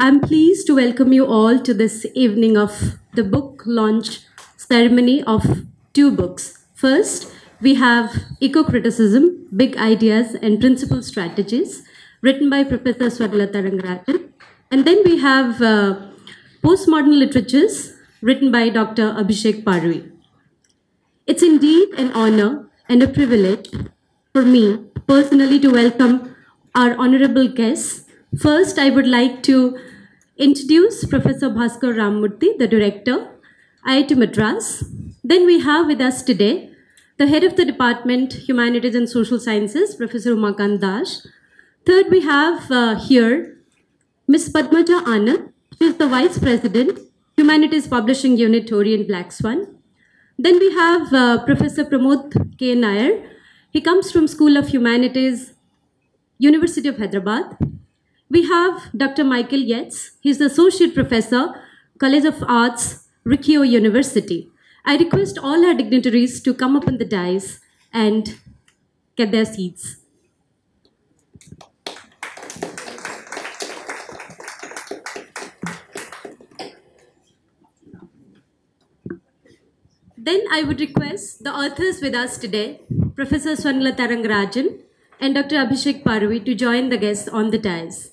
I'm pleased to welcome you all to this evening of the book launch ceremony of two books. First, we have Eco-Criticism, Big Ideas and Principal Strategies, written by Professor Swarnalatha Rangarajan. And then we have Postmodern Literatures, written by Dr. Avishek Parui. It's indeed an honor and a privilege for me personally to welcome our honorable guests. First, I would like to introduce Professor Bhaskar Ramamurthy, the Director, IIT Madras. Then we have with us today the Head of the Department, Humanities and Social Sciences, Professor Umakant Dash. Third, we have here Ms. Padmaja Anand. She is the Vice President, Humanities Publishing Unit, Orient Black Swan. Then we have Professor Pramod K. Nayar. He comes from School of Humanities, University of Hyderabad. We have Dr. Michael Yetz. He's the Associate Professor, College of Arts, Rikkyo University. I request all our dignitaries to come up on the dais and get their seats. Then I would request the authors with us today, Professor Swarnalatha Rangarajan and Dr. Avishek Parui, to join the guests on the dais.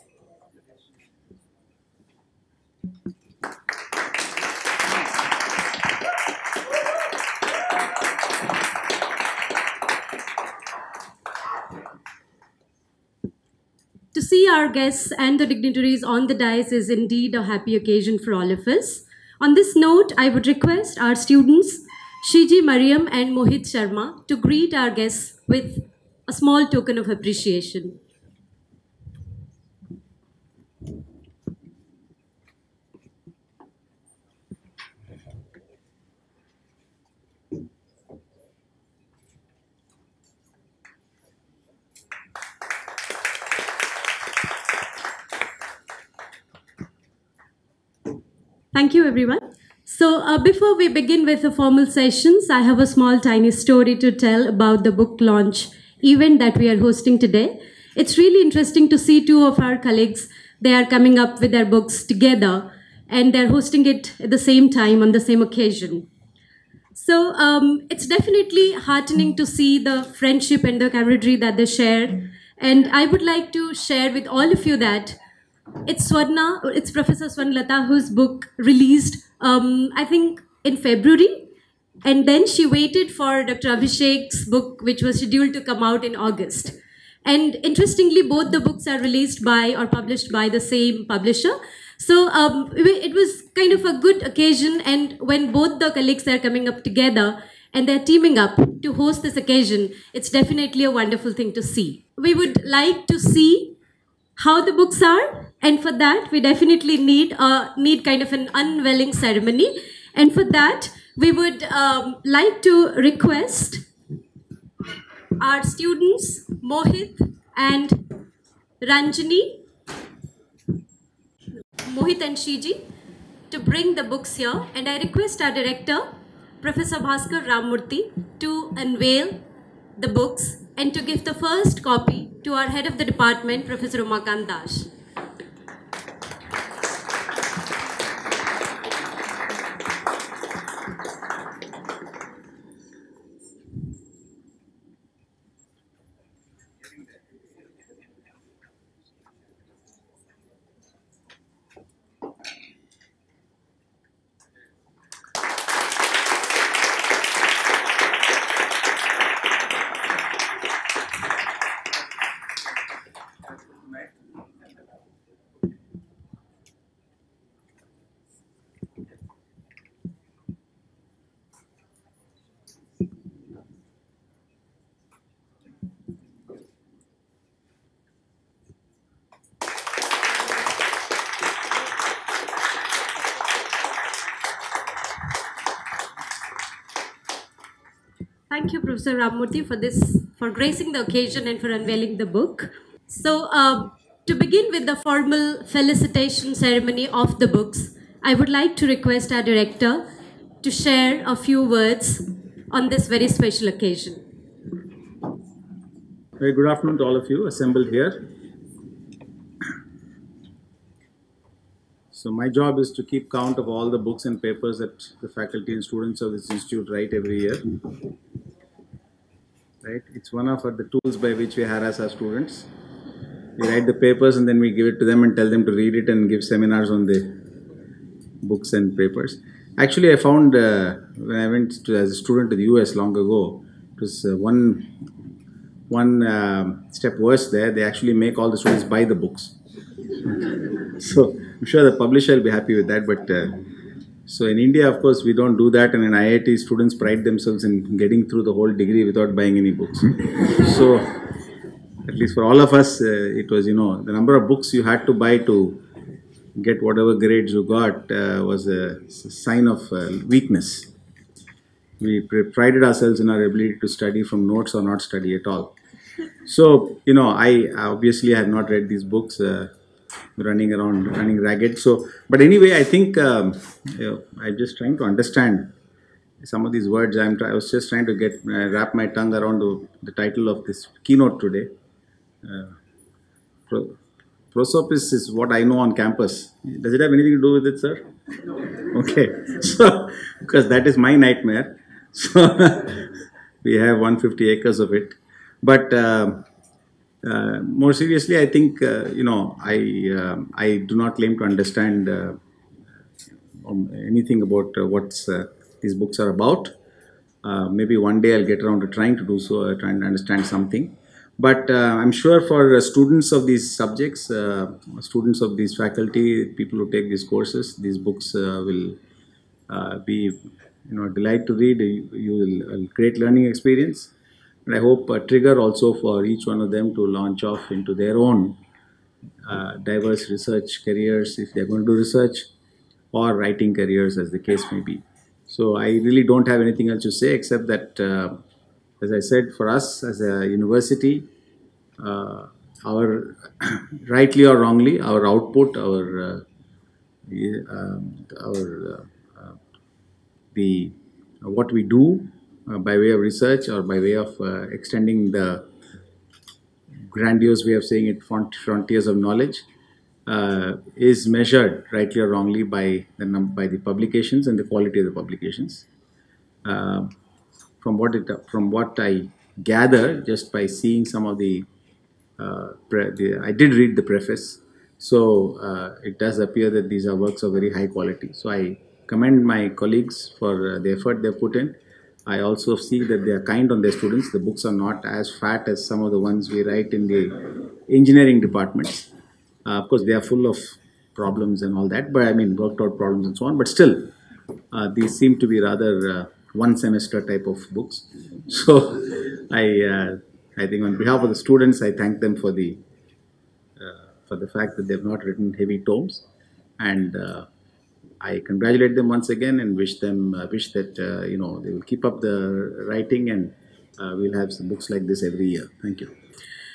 To see our guests and the dignitaries on the dais is indeed a happy occasion for all of us. On this note, I would request our students, Shiji Mariam and Mohit Sharma, to greet our guests with a small token of appreciation. Thank you, everyone. So before we begin with the formal sessions, I have a small tiny story to tell about the book launch event that we are hosting today. It's really interesting to see two of our colleagues. They are coming up with their books together and they're hosting it at the same time on the same occasion. So it's definitely heartening to see the friendship and the camaraderie that they share. And I would like to share with all of you that it's Professor Swarnalatha whose book released, I think, in February. And then she waited for Dr. Avishek's book, which was scheduled to come out in August. And interestingly, both the books are released by or published by the same publisher. So it was kind of a good occasion. And when both the colleagues are coming up together and they're teaming up to host this occasion, it's definitely a wonderful thing to see. We would like to see how the books are, and for that we definitely need kind of an unveiling ceremony, and for that we would like to request our students Mohit and Ranjani, Mohit and Shiji, to bring the books here, and I request our director Professor Bhaskar Ramamurthy to unveil the books and to give the first copy to our Head of the Department, Professor Umakant Dash. Thank you, Professor Ramamurthy, for gracing the occasion and for unveiling the book. So, to begin with the formal felicitation ceremony of the books, I would like to request our director to share a few words on this very special occasion. Very good afternoon to all of you assembled here. So my job is to keep count of all the books and papers that the faculty and students of this institute write every year. Right? It's one of the tools by which we harass our students. We write the papers and then we give it to them and tell them to read it and give seminars on the books and papers. Actually, I found when I went as a student to the US long ago, it was one step worse there. They actually make all the students buy the books. So I'm sure the publisher will be happy with that. But so in India, of course, we don't do that. And in IIT, students pride themselves in getting through the whole degree without buying any books. So at least for all of us, it was, you know, the number of books you had to buy to get whatever grades you got was a sign of weakness. We prided ourselves in our ability to study from notes or not study at all. So, you know, I obviously have not read these books, running around, running ragged. So, but anyway, I think I'm just trying to understand some of these words. I was just trying to get wrap my tongue around the title of this keynote today. Prosopis is what I know on campus. Does it have anything to do with it, sir? No. Okay. So, because that is my nightmare. So, we have 150 acres of it. But more seriously, I think, you know, I do not claim to understand anything about what these books are about. Maybe one day I'll get around to trying to do so, trying to understand something. But I'm sure for students of these subjects, students of these faculty, people who take these courses, these books will be, you know, a delight to read. You will create learning experience. And I hope a trigger also for each one of them to launch off into their own diverse research careers, if they're going to do research, or writing careers, as the case may be. So I really don't have anything else to say except that as I said, for us as a university, our rightly or wrongly, our output, what we do by way of research or by way of extending the grandiose way of saying it, frontiers of knowledge, is measured rightly or wrongly by the publications and the quality of the publications. From what I gather, just by seeing some of the, I did read the preface, so it does appear that these are works of very high quality. So I commend my colleagues for the effort they've put in. I also see that they are kind on their students. The books are not as fat as some of the ones we write in the engineering departments. Of course, they are full of problems and all that, but I mean worked out problems and so on, but still, these seem to be rather one semester type of books. So I think on behalf of the students, I thank them for the fact that they have not written heavy tomes, and I congratulate them once again and wish them wish that you know, they will keep up the writing, and we'll have some books like this every year. Thank you.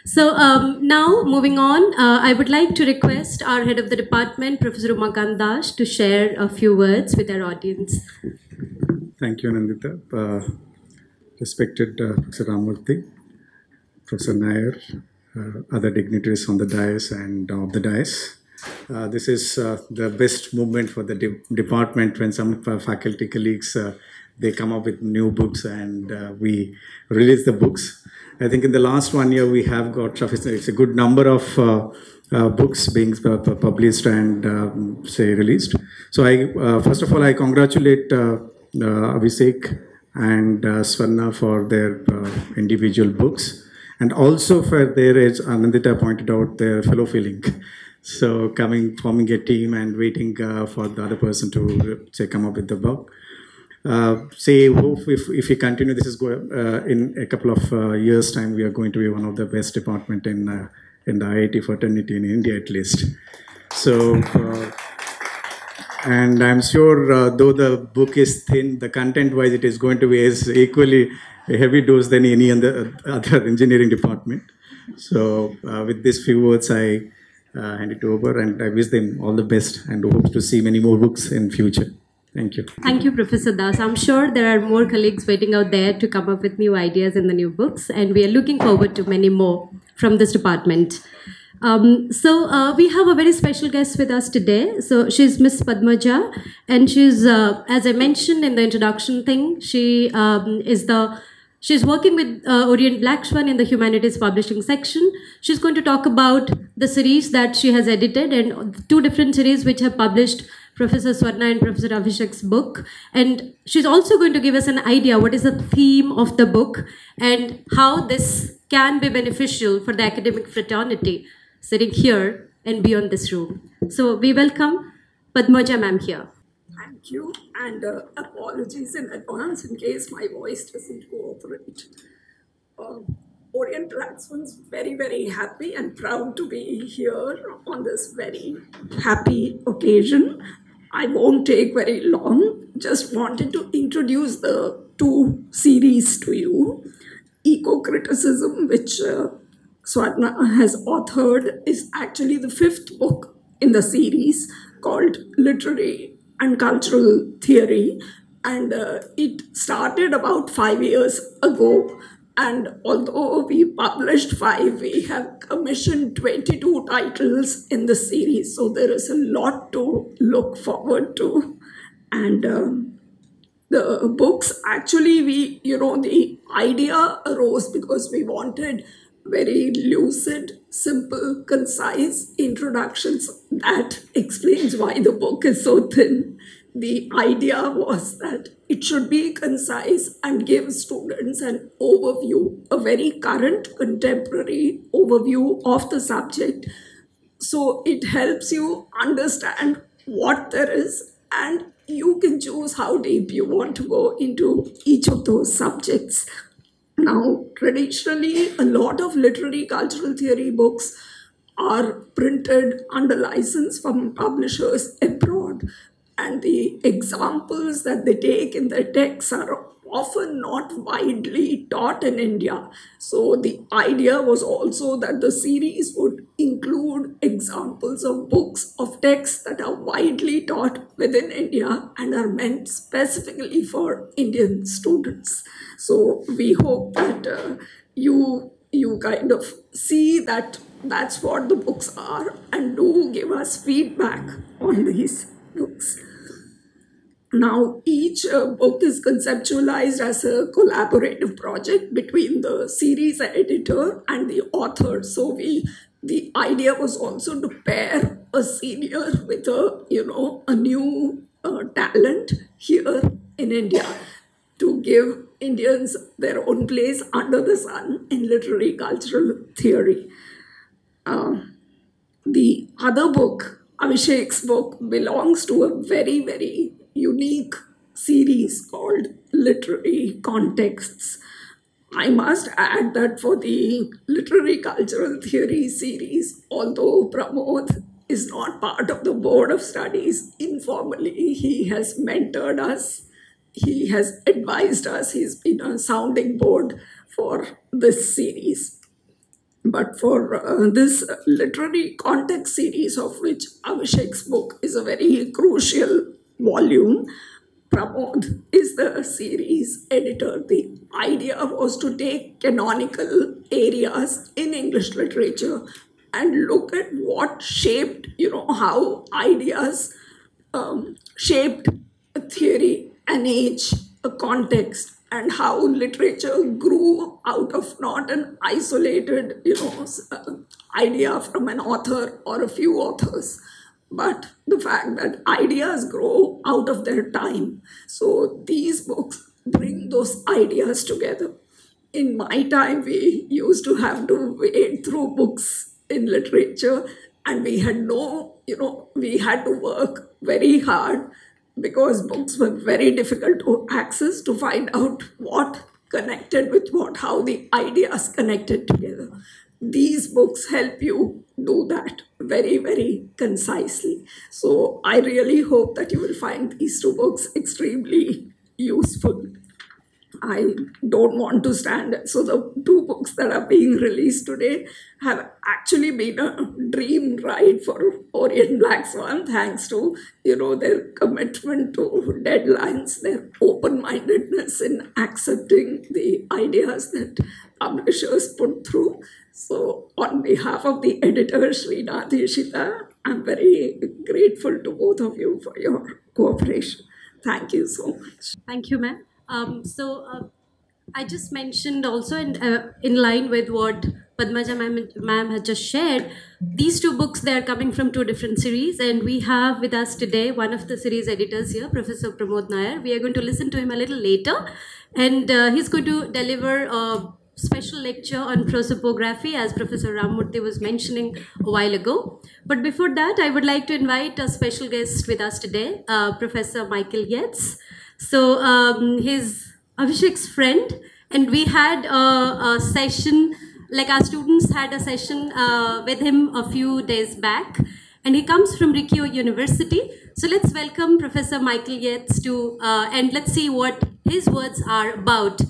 So now moving on, I would like to request our head of the department, Professor Umakant Dash, to share a few words with our audience. Thank you, Nandita. Respected Professor Ramamurthy, Professor Nayar, other dignitaries on the dais and off the dais. This is the best moment for the department when some faculty colleagues, they come up with new books and we release the books. I think in the last 1 year we have got, it's a good number of books being published and say released. So I, first of all, I congratulate Avishek and Swarna for their individual books, and also for their, as Anandita pointed out, their fellow feeling. So coming, forming a team and waiting for the other person to say come up with the book. Say hope if we continue, this is in a couple of years' time, we are going to be one of the best department in the IIT fraternity in India at least. So. And I'm sure though the book is thin, the content-wise it is going to be as equally a heavy dose than any other engineering department. So with these few words, I hand it over, and I wish them all the best and hope to see many more books in future. Thank you. Thank you, Professor Das. I'm sure there are more colleagues waiting out there to come up with new ideas in the new books, and we are looking forward to many more from this department. We have a very special guest with us today. So she's Miss Padmaja, and she's, as I mentioned in the introduction thing, she she's working with Orient Black Swan in the humanities publishing section. She's going to talk about the series that she has edited, and two different series which have published Professor Swarna and Professor Avishek's book. And she's also going to give us an idea what is the theme of the book and how this can be beneficial for the academic fraternity sitting here and beyond this room. So we welcome Padmaja ma'am here. Thank you, and apologies in advance in case my voice doesn't cooperate. Orient Black Swan's very, very happy and proud to be here on this very happy occasion. I won't take very long, just wanted to introduce the two series to you. Eco-Criticism, which Swarna has authored, is actually the fifth book in the series called Literary and Cultural Theory, and it started about 5 years ago, and although we published 5, we have commissioned 22 titles in the series, so there is a lot to look forward to. And the books, actually, we, you know, the idea arose because we wanted very lucid, simple, concise introductions that explains why the book is so thin. The idea was that it should be concise and give students an overview, a very current, contemporary overview of the subject. So it helps you understand what there is, and you can choose how deep you want to go into each of those subjects. Now, traditionally, a lot of literary cultural theory books are printed under license from publishers abroad, and the examples that they take in their texts are often not widely taught in India. So the idea was also that the series would include examples of books, of texts that are widely taught within India and are meant specifically for Indian students. So we hope that you kind of see that that's what the books are, and do give us feedback on these books. Now, each book is conceptualized as a collaborative project between the series editor and the author. So the idea was also to pair a senior with a, you know, a new talent here in India to give Indians their own place under the sun in literary cultural theory. The other book, Avishek's book, belongs to a very, very unique series called Literary Contexts. I must add that for the Literary Cultural Theory series, although Pramod is not part of the board of studies, informally he has mentored us, he has advised us, he's been a sounding board for this series. But for this Literary Context series, of which Avishek's book is a very crucial volume, Pramod is the series editor. The idea was to take canonical areas in English literature and look at what shaped, you know, how ideas shaped a theory, an age, a context, and how literature grew out of not an isolated, you know, idea from an author or a few authors, but the fact that ideas grow out of their time. So these books bring those ideas together. In my time, we used to have to wade through books in literature, and we had no, you know, we had to work very hard because books were very difficult to access, to find out what connected with what, how the ideas connected together. These books help you do that very, very concisely. So I really hope that you will find these two books extremely useful. I don't want to stand. So the two books that are being released today have actually been a dream ride for Orient Black Swan, thanks to, you know, their commitment to deadlines, their open-mindedness in accepting the ideas that publishers put through. So on behalf of the editor, Srinath Ishita, I'm very grateful to both of you for your cooperation. Thank you so much. Thank you, ma'am. I just mentioned also, in line with what Padmaja ma'am had just shared, these two books, they are coming from two different series, and we have with us today one of the series editors here, Professor Pramod Nayar. We are going to listen to him a little later, and he's going to deliver a special lecture on prosopography, as Professor Ramamurthy was mentioning a while ago. But before that, I would like to invite a special guest with us today, Professor Michael Yetz. So he's Avishek's friend, and we had a session, like our students had a session with him a few days back, and he comes from Rikkyo University. So let's welcome Professor Michael Yetz to, and let's see what his words are about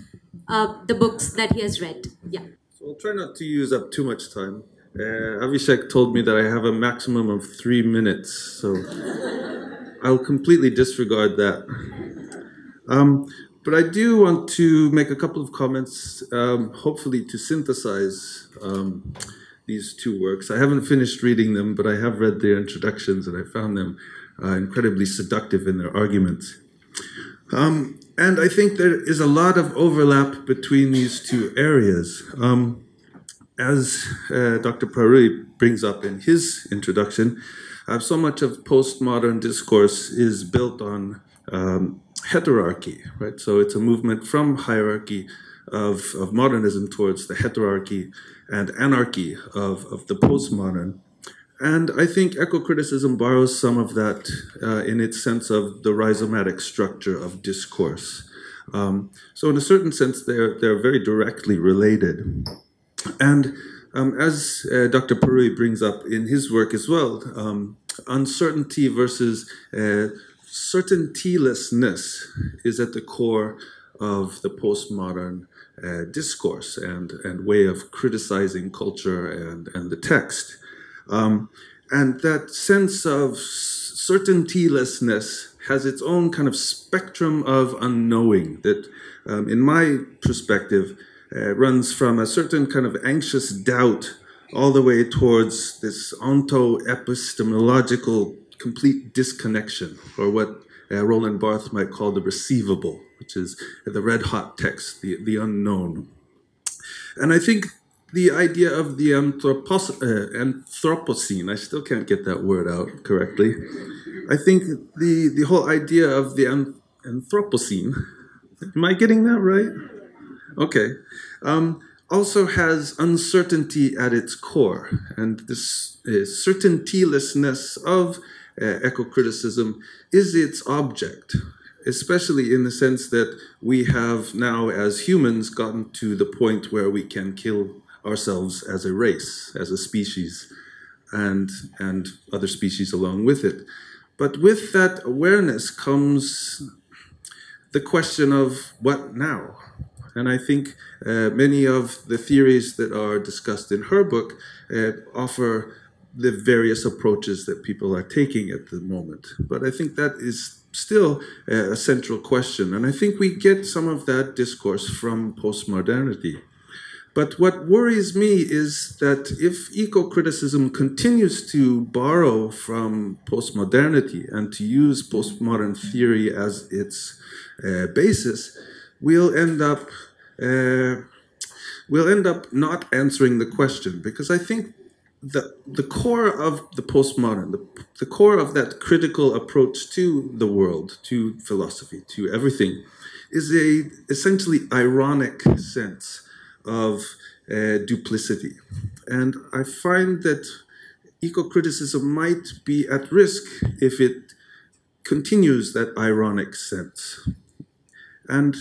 the books that he has read. Yeah. So I'll try not to use up too much time. Avishek told me that I have a maximum of 3 minutes, so I'll completely disregard that. But I do want to make a couple of comments, hopefully to synthesize these two works. I haven't finished reading them, but I have read their introductions, and I found them incredibly seductive in their arguments. And I think there is a lot of overlap between these two areas. As Dr. Parui brings up in his introduction, so much of postmodern discourse is built on heterarchy, right? So it's a movement from hierarchy of modernism towards the heterarchy and anarchy of the postmodern. And I think eco-criticism borrows some of that in its sense of the rhizomatic structure of discourse. So in a certain sense, they're very directly related. And as Dr. Parui brings up in his work as well, uncertainty versus certainty-lessness is at the core of the postmodern discourse and way of criticizing culture and the text. And that sense of certainty-lessness has its own kind of spectrum of unknowing that, in my perspective, runs from a certain kind of anxious doubt all the way towards this onto-epistemological complete disconnection, or what Roland Barthes might call the receivable, which is the red-hot text, the unknown. And I think the idea of the Anthropocene, I still can't get that word out correctly. I think the whole idea of the Anthropocene, am I getting that right? Okay. Also has uncertainty at its core, and this certainty-lessness of eco-criticism is its object, especially in the sense that we have now, as humans, gotten to the point where we can kill ourselves as a race, as a species, and other species along with it. But with that awareness comes the question of what now? And I think many of the theories that are discussed in her book offer the various approaches that people are taking at the moment. But I think that is still a central question. And I think we get some of that discourse from postmodernity. But what worries me is that if eco-criticism continues to borrow from postmodernity and to use postmodern theory as its basis, we'll end up not answering the question, because I think the core of the postmodern, the core of that critical approach to the world, to philosophy, to everything, is a essentially ironic sense of duplicity. And I find that eco-criticism might be at risk if it continues that ironic sense. And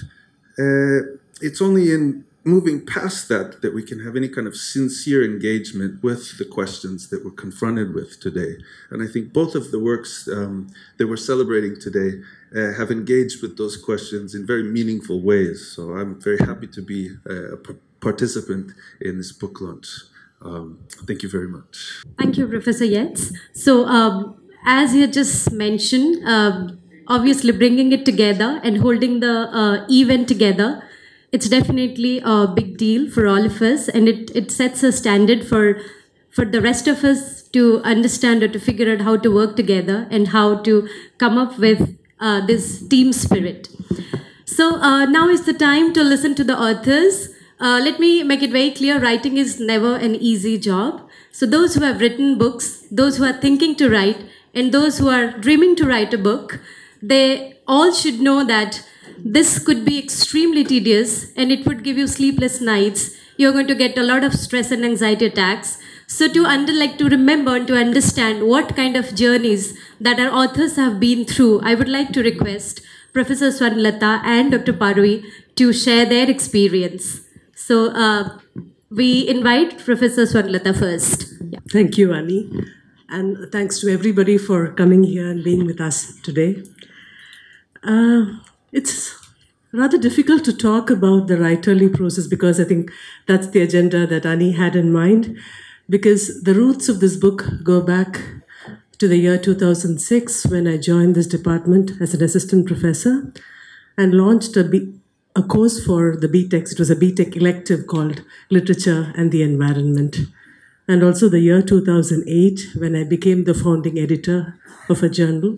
it's only in moving past that that we can have any kind of sincere engagement with the questions that we're confronted with today. And I think both of the works that we're celebrating today have engaged with those questions in very meaningful ways. So I'm very happy to be a participant in this book launch. Thank you very much. Thank you, Professor Yetz. So as you just mentioned, obviously bringing it together and holding the event together it's definitely a big deal for all of us, and it sets a standard for the rest of us to understand or to figure out how to work together and how to come up with this team spirit. So now is the time to listen to the authors. Let me make it very clear, writing is never an easy job. So those who have written books, those who are thinking to write, and those who are dreaming to write a book, they all should know that this could be extremely tedious and it would give you sleepless nights. You're going to get a lot of stress and anxiety attacks. So to remember and to understand what kind of journeys that our authors have been through, I would like to request Professor Swarnalatha and Dr. Parui to share their experience. So we invite Professor Swarnalatha first. Yeah. Thank you, Annie. And thanks to everybody for coming here and being with us today. It's rather difficult to talk about the writerly process because I think that's the agenda that Annie had in mind, because the roots of this book go back to the year 2006 when I joined this department as an assistant professor and launched a course for the BTECs. It was a BTEC elective called Literature and the Environment. And also the year 2008 when I became the founding editor of a journal,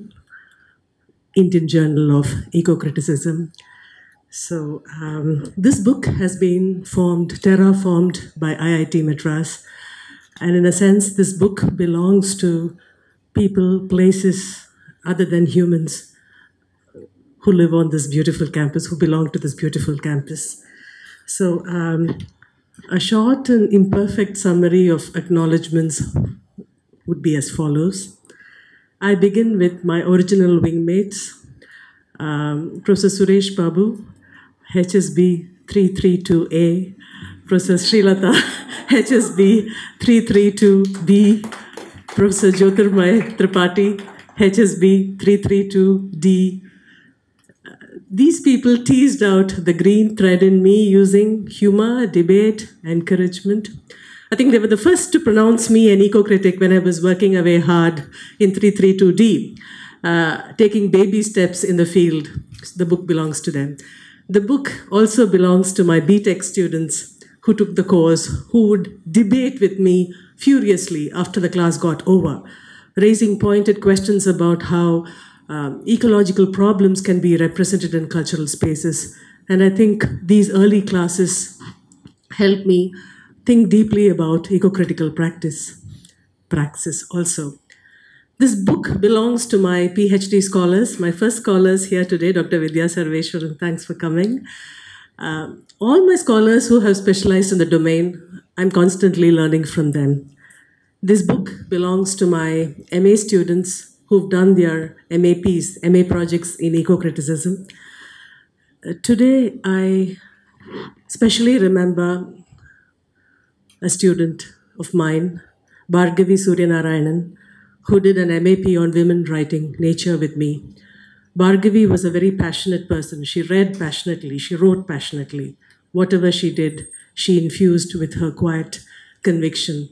Indian Journal of Ecocriticism. So this book has been terraformed by IIT Madras. And in a sense, this book belongs to people, places other than humans who live on this beautiful campus, who belong to this beautiful campus. So a short and imperfect summary of acknowledgements would be as follows. I begin with my original wingmates, Professor Suresh Babu, HSB 332A, Professor Srilata, HSB 332B, Professor Jyotirmay Tripathi, HSB 332D. These people teased out the green thread in me using humor, debate, encouragement. I think they were the first to pronounce me an eco-critic when I was working away hard in 332D, taking baby steps in the field. The book belongs to them. The book also belongs to my BTech students who took the course, who would debate with me furiously after the class got over, raising pointed questions about how ecological problems can be represented in cultural spaces. And I think these early classes helped me think deeply about eco-critical praxis also. This book belongs to my PhD scholars, my first scholars here today, Dr. Vidya Sarveshwaran, thanks for coming. All my scholars who have specialized in the domain, I'm constantly learning from them. This book belongs to my MA students who've done their MAPs, MA projects in eco-criticism. Today, I especially remember a student of mine, Bhargavi Suryanarayanan, who did an MAP on women writing nature with me. Bhargavi was a very passionate person. She read passionately, she wrote passionately. Whatever she did, she infused with her quiet conviction.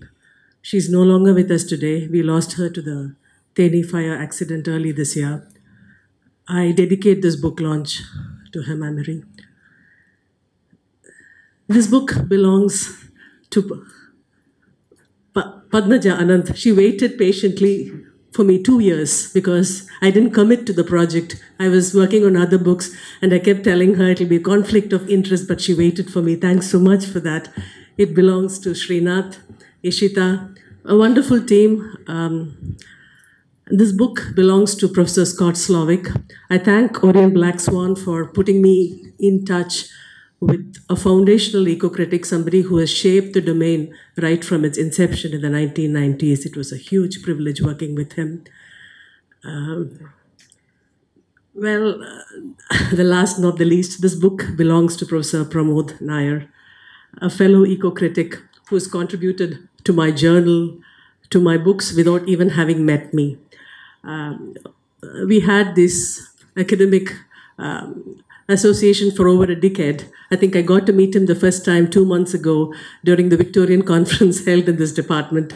She's no longer with us today. We lost her to the Teni fire accident early this year. I dedicate this book launch to her memory. This book belongs to Padmaja Anand. She waited patiently for me 2 years because I didn't commit to the project. I was working on other books and I kept telling her it'll be a conflict of interest, but she waited for me. Thanks so much for that. It belongs to Srinath Ishita, a wonderful team. This book belongs to Professor Scott Slovic. I thank Orient Black Swan for putting me in touch with a foundational eco-critic, somebody who has shaped the domain right from its inception in the 1990s. It was a huge privilege working with him. The last not the least, this book belongs to Professor Pramod Nayar, a fellow eco-critic who has contributed to my journal, to my books without even having met me. We had this academic association for over a decade. I think I got to meet him the first time 2 months ago during the Victorian conference held in this department.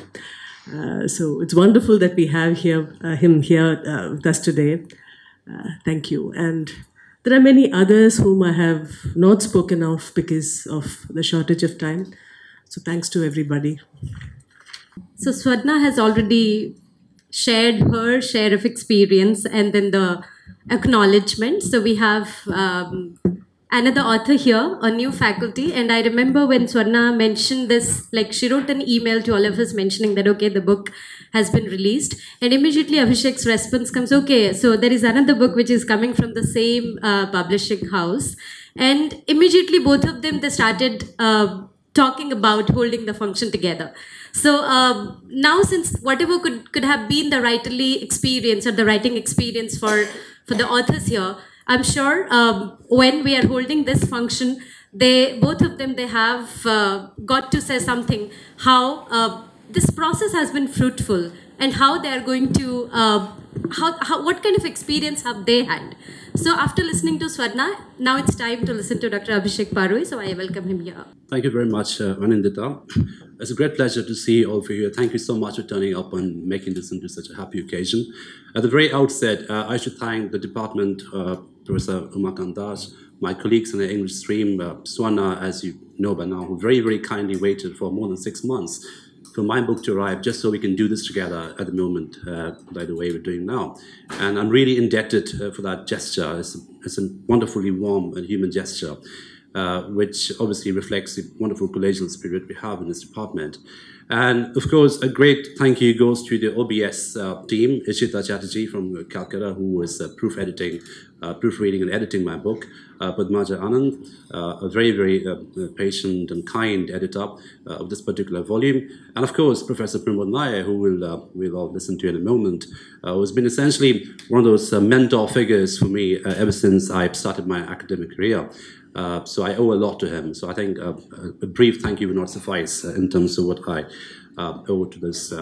So it's wonderful that we have him here with us today. Thank you. And There are many others whom I have not spoken of because of the shortage of time. So thanks to everybody. So Swarna has already shared her share of experience and then the acknowledgement. So we have another author here, a new faculty. And I remember when Swarna mentioned this, like she wrote an email to all of us mentioning that, okay, the book has been released. And immediately Avishek's response comes, okay, so there is another book which is coming from the same publishing house. And immediately both of them, they started talking about holding the function together. So now, since whatever could have been the writerly experience or the writing experience for the authors here, I'm sure when we are holding this function, both of them have got to say something, how this process has been fruitful and how they are going to, what kind of experience have they had. So after listening to Swarna, now it's time to listen to Dr. Avishek Parui, so I welcome him here. Thank you very much, Anindita. It's a great pleasure to see all of you. Thank you so much for turning up and making this into such a happy occasion. At the very outset, I should thank the department, Professor Umakant Dash, my colleagues in the English stream, Swarna, as you know by now, who very, very kindly waited for more than 6 months for my book to arrive, just so we can do this together at the moment, by the way we're doing now. And I'm really indebted for that gesture. It's a wonderfully warm and human gesture, which obviously reflects the wonderful collegial spirit we have in this department. And of course, a great thank you goes to the OBS team, Ishita Chatterjee from Calcutta, who was proofreading and editing my book, Padmaja Anand, a very, very patient and kind editor of this particular volume. And of course, Professor Pramod Nayar, who we'll all listen to in a moment, who's been essentially one of those mentor figures for me ever since I started my academic career. So I owe a lot to him. So I think a brief thank you will not suffice in terms of what I owe to this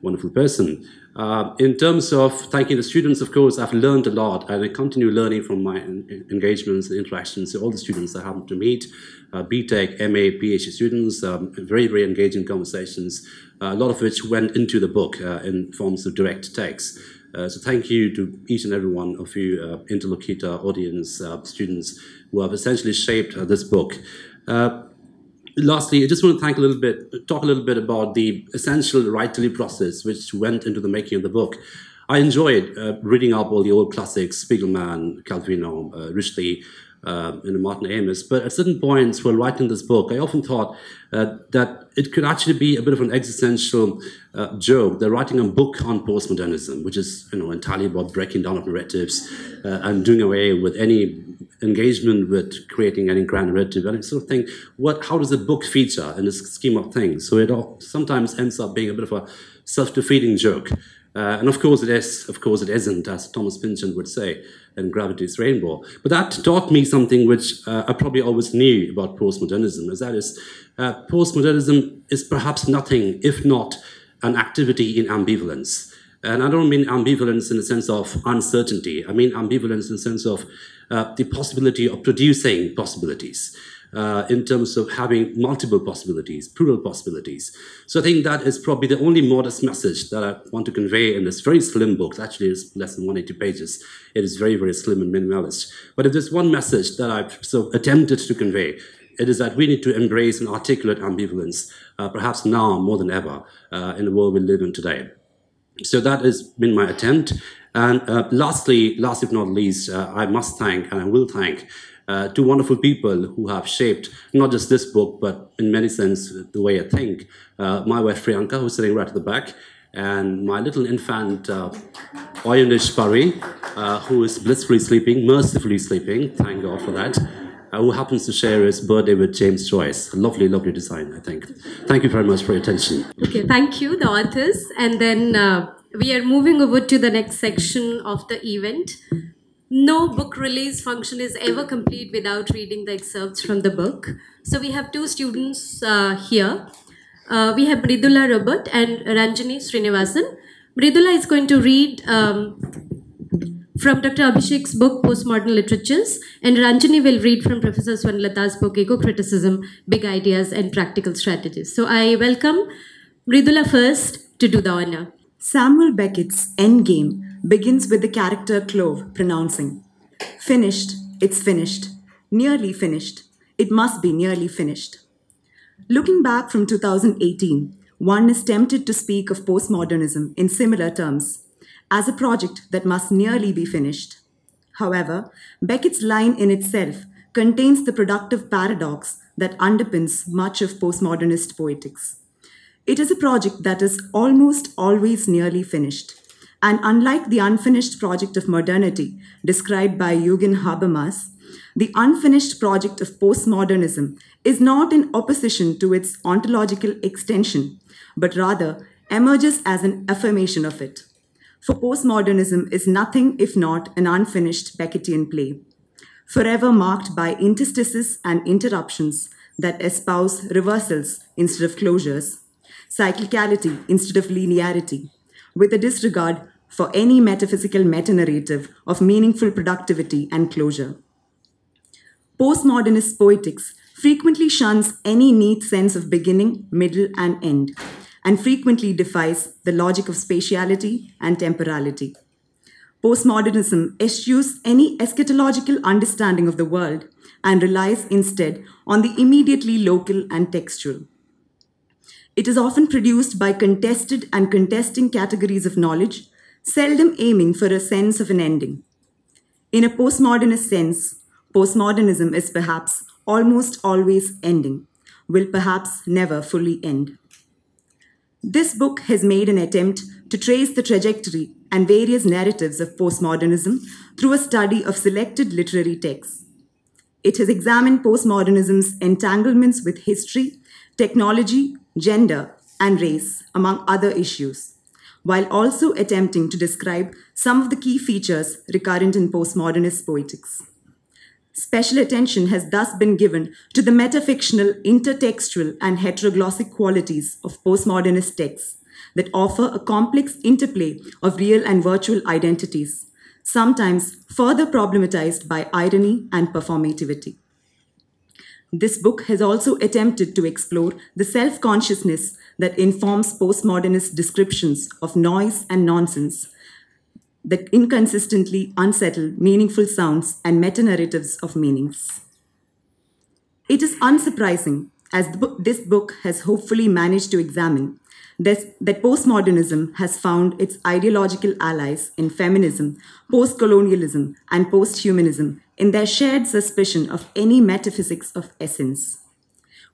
wonderful person. In terms of thanking the students, of course, I've learned a lot, and I continue learning from my engagements and interactions with all the students I happen to meet, BTech, MA, PhD students, very, very engaging conversations, a lot of which went into the book in forms of direct text. So thank you to each and every one of you, interlocutor, audience, students, who have essentially shaped this book. Lastly, I just want to talk a little bit about the essential writerly process which went into the making of the book. I enjoyed reading up all the old classics, Spiegelman, Calvino, Richter, and Martin Amis, but at certain points while writing this book, I often thought that it could actually be a bit of an existential joke. They're writing a book on postmodernism, which is entirely about breaking down of narratives and doing away with any engagement with creating any grand narrative. And I sort of think, how does a book feature in this scheme of things? So it all sometimes ends up being a bit of a self-defeating joke. And of course it is, of course it isn't, as Thomas Pynchon would say in Gravity's Rainbow. But that taught me something which I probably always knew about postmodernism, as that is, postmodernism is perhaps nothing if not an activity in ambivalence. And I don't mean ambivalence in the sense of uncertainty. I mean ambivalence in the sense of the possibility of producing possibilities, in terms of having multiple possibilities, plural possibilities. So I think that is probably the only modest message that I want to convey in this very slim book. Actually, it's less than 180 pages. It is very, very slim and minimalist. But if there's one message that I've sort of attempted to convey, it is that we need to embrace an articulate ambivalence, perhaps now more than ever, in the world we live in today. So that has been my attempt. And lastly, last if not least, I must thank, and I will thank, two wonderful people who have shaped not just this book, but in many senses the way I think. My wife Priyanka, who's sitting right at the back, and my little infant Avishek Parui, who is blissfully sleeping, mercifully sleeping, thank God for that, who happens to share his birthday with James Joyce. A lovely, lovely design, I think. Thank you very much for your attention. Okay, thank you, the authors. And then we are moving over to the next section of the event. No book release function is ever complete without reading the excerpts from the book. So we have two students here. We have Mridula Robert and Ranjani Srinivasan. Mridula is going to read from Dr. Avishek's book, Postmodern Literatures, and Ranjani will read from Professor Swarnalatha's book, Eco-Criticism, Big Ideas and Practical Strategies. So I welcome Mridula first to do the honor. Samuel Beckett's Endgame begins with the character Clove pronouncing, "Finished It's finished. Nearly finished. It must be nearly finished. Looking back from 2018, one is tempted to speak of postmodernism in similar terms, as a project that must nearly be finished. However, Beckett's line in itself contains the productive paradox that underpins much of postmodernist poetics. It is a project that is almost always nearly finished, and unlike the unfinished project of modernity described by Eugen Habermas, the unfinished project of postmodernism is not in opposition to its ontological extension, but rather emerges as an affirmation of it. For postmodernism is nothing if not an unfinished Beckettian play, forever marked by interstices and interruptions that espouse reversals instead of closures, cyclicality instead of linearity, with a disregard for any metaphysical meta-narrative of meaningful productivity and closure. Postmodernist poetics frequently shuns any neat sense of beginning, middle, and end, and frequently defies the logic of spatiality and temporality. Postmodernism eschews any eschatological understanding of the world and relies instead on the immediately local and textual. It is often produced by contested and contesting categories of knowledge, seldom aiming for a sense of an ending. In a postmodernist sense, postmodernism is perhaps almost always ending, will perhaps never fully end. This book has made an attempt to trace the trajectory and various narratives of postmodernism through a study of selected literary texts. It has examined postmodernism's entanglements with history, technology, gender, and race, among other issues, while also attempting to describe some of the key features recurrent in postmodernist poetics. Special attention has thus been given to the metafictional, intertextual, and heteroglossic qualities of postmodernist texts that offer a complex interplay of real and virtual identities, sometimes further problematized by irony and performativity. This book has also attempted to explore the self-consciousness that informs postmodernist descriptions of noise and nonsense, the inconsistently unsettled, meaningful sounds and meta-narratives of meanings. It is unsurprising, as this book has hopefully managed to examine, that postmodernism has found its ideological allies in feminism, post-colonialism, and post-humanism in their shared suspicion of any metaphysics of essence.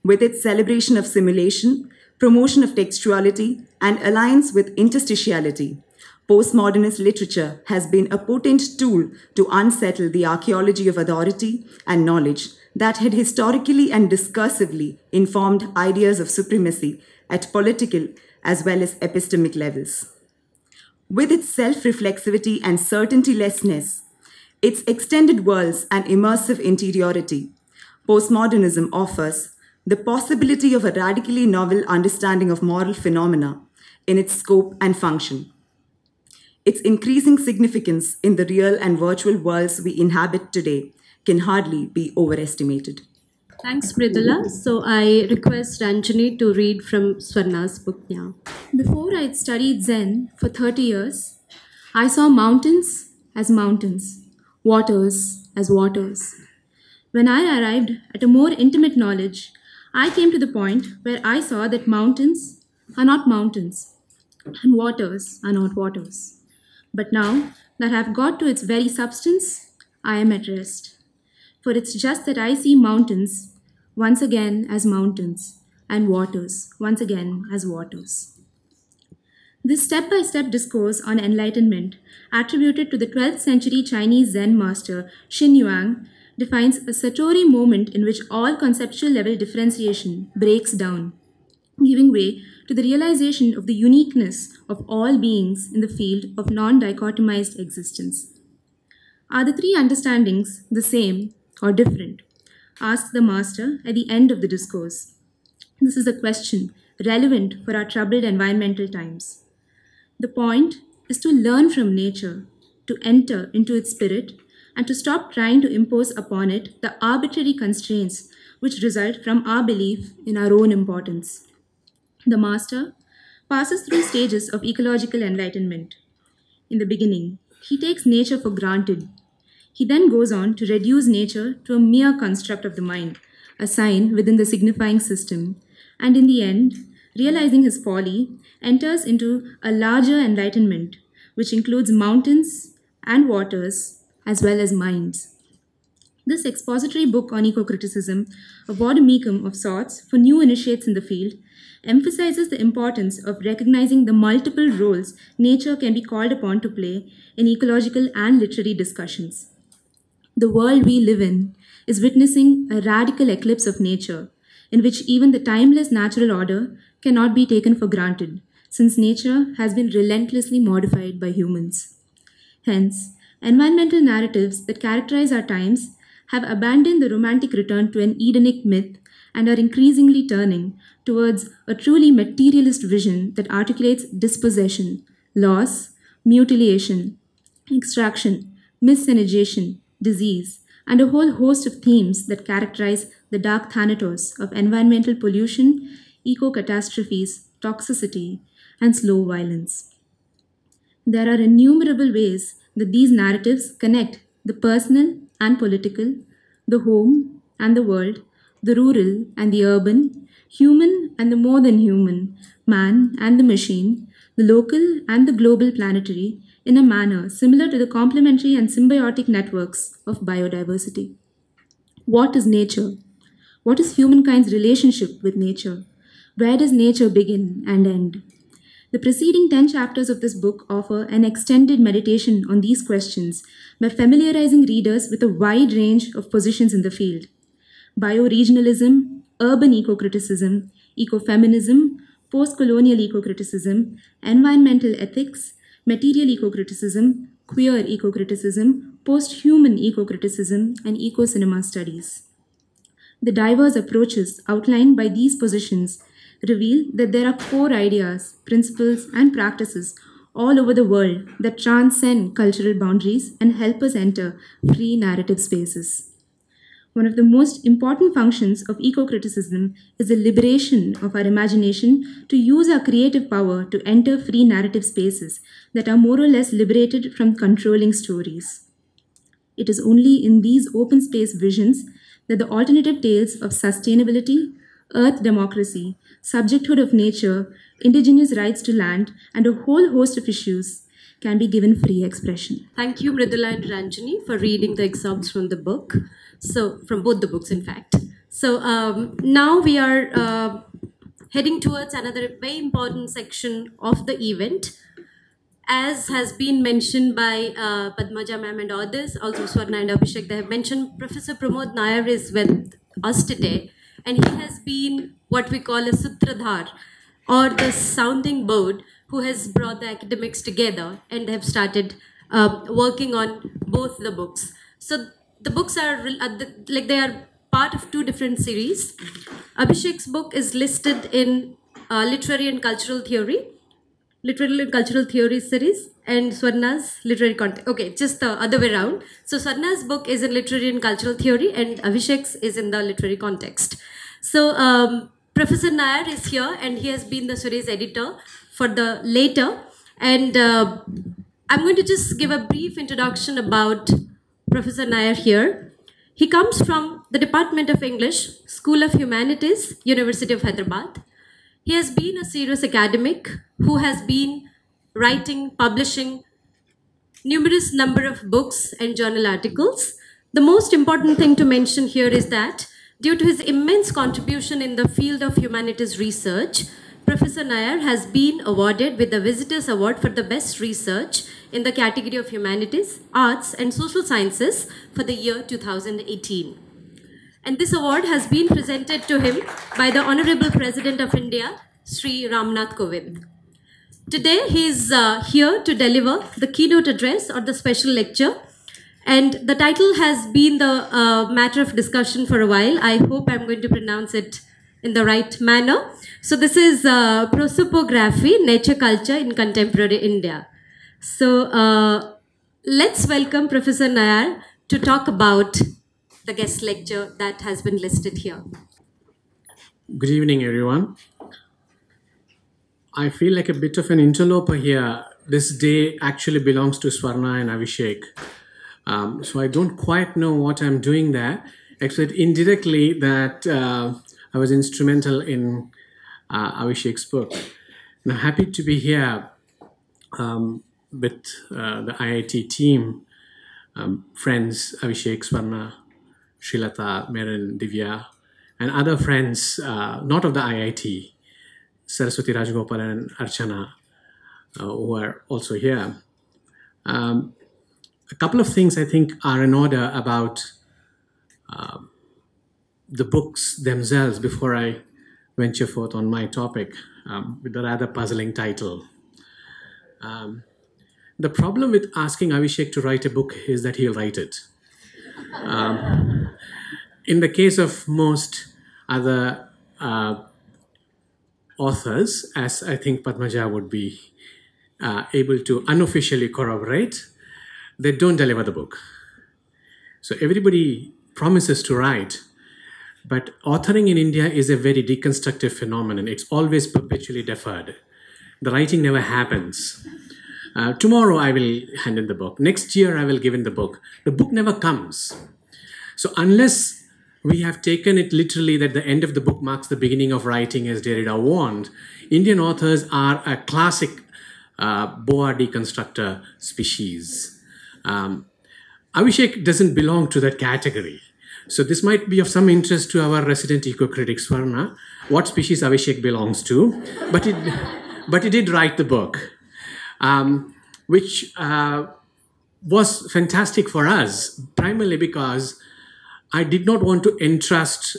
With its celebration of simulation, promotion of textuality, and alliance with interstitiality, postmodernist literature has been a potent tool to unsettle the archaeology of authority and knowledge that had historically and discursively informed ideas of supremacy at political as well as epistemic levels. With its self-reflexivity and certainty-lessness, its extended worlds and immersive interiority, postmodernism offers the possibility of a radically novel understanding of moral phenomena in its scope and function. Its increasing significance in the real and virtual worlds we inhabit today can hardly be overestimated. Thanks, Mridula. So I request Ranjani to read from Swarna's book now. Before I had studied Zen for 30 years, I saw mountains as mountains, waters as waters. When I arrived at a more intimate knowledge, I came to the point where I saw that mountains are not mountains and waters are not waters. But now that I have got to its very substance, I am at rest. For it's just that I see mountains once again as mountains and waters once again as waters. This step-by-step discourse on enlightenment, attributed to the 12th century Chinese Zen master Xin Yuang, defines a satori moment in which all conceptual level differentiation breaks down, giving way to the realization of the uniqueness of all beings in the field of non-dichotomized existence. Are the three understandings the same or different? Asks the master at the end of the discourse. This is a question relevant for our troubled environmental times. The point is to learn from nature, to enter into its spirit, and to stop trying to impose upon it the arbitrary constraints which result from our belief in our own importance. The master passes through stages of ecological enlightenment. In the beginning, he takes nature for granted. He then goes on to reduce nature to a mere construct of the mind, a sign within the signifying system, and in the end, realizing his folly, enters into a larger enlightenment, which includes mountains and waters, as well as minds. This expository book on eco-criticism, a vademecum of sorts for new initiates in the field, emphasizes the importance of recognizing the multiple roles nature can be called upon to play in ecological and literary discussions. The world we live in is witnessing a radical eclipse of nature, in which even the timeless natural order cannot be taken for granted, since nature has been relentlessly modified by humans. Hence, environmental narratives that characterize our times have abandoned the romantic return to an Edenic myth and are increasingly turning towards a truly materialist vision that articulates dispossession, loss, mutilation, extraction, miscegenation, disease, and a whole host of themes that characterize the dark thanatos of environmental pollution, eco-catastrophes, toxicity, and slow violence. There are innumerable ways that these narratives connect the personal and political, the home and the world, the rural and the urban, human and the more than human, man and the machine, the local and the global planetary, in a manner similar to the complementary and symbiotic networks of biodiversity. What is nature? What is humankind's relationship with nature? Where does nature begin and end? The preceding 10 chapters of this book offer an extended meditation on these questions by familiarizing readers with a wide range of positions in the field. Bioregionalism, urban eco-criticism, ecofeminism, post-colonial eco-criticism, environmental ethics, material eco-criticism, queer eco-criticism, post-human eco-criticism, and eco-cinema studies. The diverse approaches outlined by these positions reveal that there are core ideas, principles, and practices all over the world that transcend cultural boundaries and help us enter free narrative spaces. One of the most important functions of eco-criticism is the liberation of our imagination to use our creative power to enter free narrative spaces that are more or less liberated from controlling stories. It is only in these open space visions that the alternative tales of sustainability, earth democracy, subjecthood of nature, indigenous rights to land, and a whole host of issues can be given free expression. Thank you, Mridula and Ranjani, for reading the excerpts from the book. So, from both the books, in fact. So, now we are heading towards another very important section of the event. As has been mentioned by Padmaja ma'am and others, also Swarna and Abhishek, they have mentioned Professor Pramod Nayar is with us today. And he has been what we call a sutradhar, or the sounding board, who has brought the academics together, and they have started working on both the books. So the books are like they are part of two different series. Abhishek's book is listed in Literary and Cultural Theory, Literary and Cultural Theory series, and Swarna's Literary Contexts. Okay, just the other way around. So Swarna's book is in Literary and Cultural Theory, and Abhishek's is in the Literary Context. So Professor Nayar is here, and he has been the series editor for the later, and I'm going to just give a brief introduction about Professor Nayar here. He comes from the Department of English, School of Humanities, University of Hyderabad. He has been a serious academic who has been writing, publishing numerous number of books and journal articles. The most important thing to mention here is that due to his immense contribution in the field of humanities research, Professor Nayar has been awarded with the Visitors Award for the Best Research in the category of Humanities, Arts and Social Sciences for the year 2018. And this award has been presented to him by the Honorable President of India, Sri Ramnath Kovind. Today he is here to deliver the keynote address or the special lecture. And the title has been the matter of discussion for a while. I hope I'm going to pronounce it in the right manner. So this is Prosopography, Nature Culture in Contemporary India. So let's welcome Professor Nayar to talk about the guest lecture that has been listed here. Good evening, everyone. I feel like a bit of an interloper here. This day actually belongs to Swarna and Abhishek. So I don't quite know what I'm doing there, except indirectly that I was instrumental in Avishek's book. And I'm happy to be here with the IIT team, friends Avishek, Swarna, Srilata, Merin, Divya, and other friends not of the IIT, Saraswati Rajagopal and Archana, who are also here. A couple of things I think are in order about the books themselves before I venture forth on my topic with a rather puzzling title. The problem with asking Avishek to write a book is that he'll write it. In the case of most other authors, as I think Padmaja would be able to unofficially corroborate, they don't deliver the book. So everybody promises to write, but authoring in India is a very deconstructive phenomenon. It's always perpetually deferred. The writing never happens. Tomorrow I will hand in the book. Next year I will give in the book. The book never comes. So unless we have taken it literally that the end of the book marks the beginning of writing, as Derrida warned, Indian authors are a classic boa deconstructor species. Avishek doesn't belong to that category. So this might be of some interest to our resident eco-critic Swarna, what species Avishek belongs to, but he did write the book, which was fantastic for us, primarily because I did not want to entrust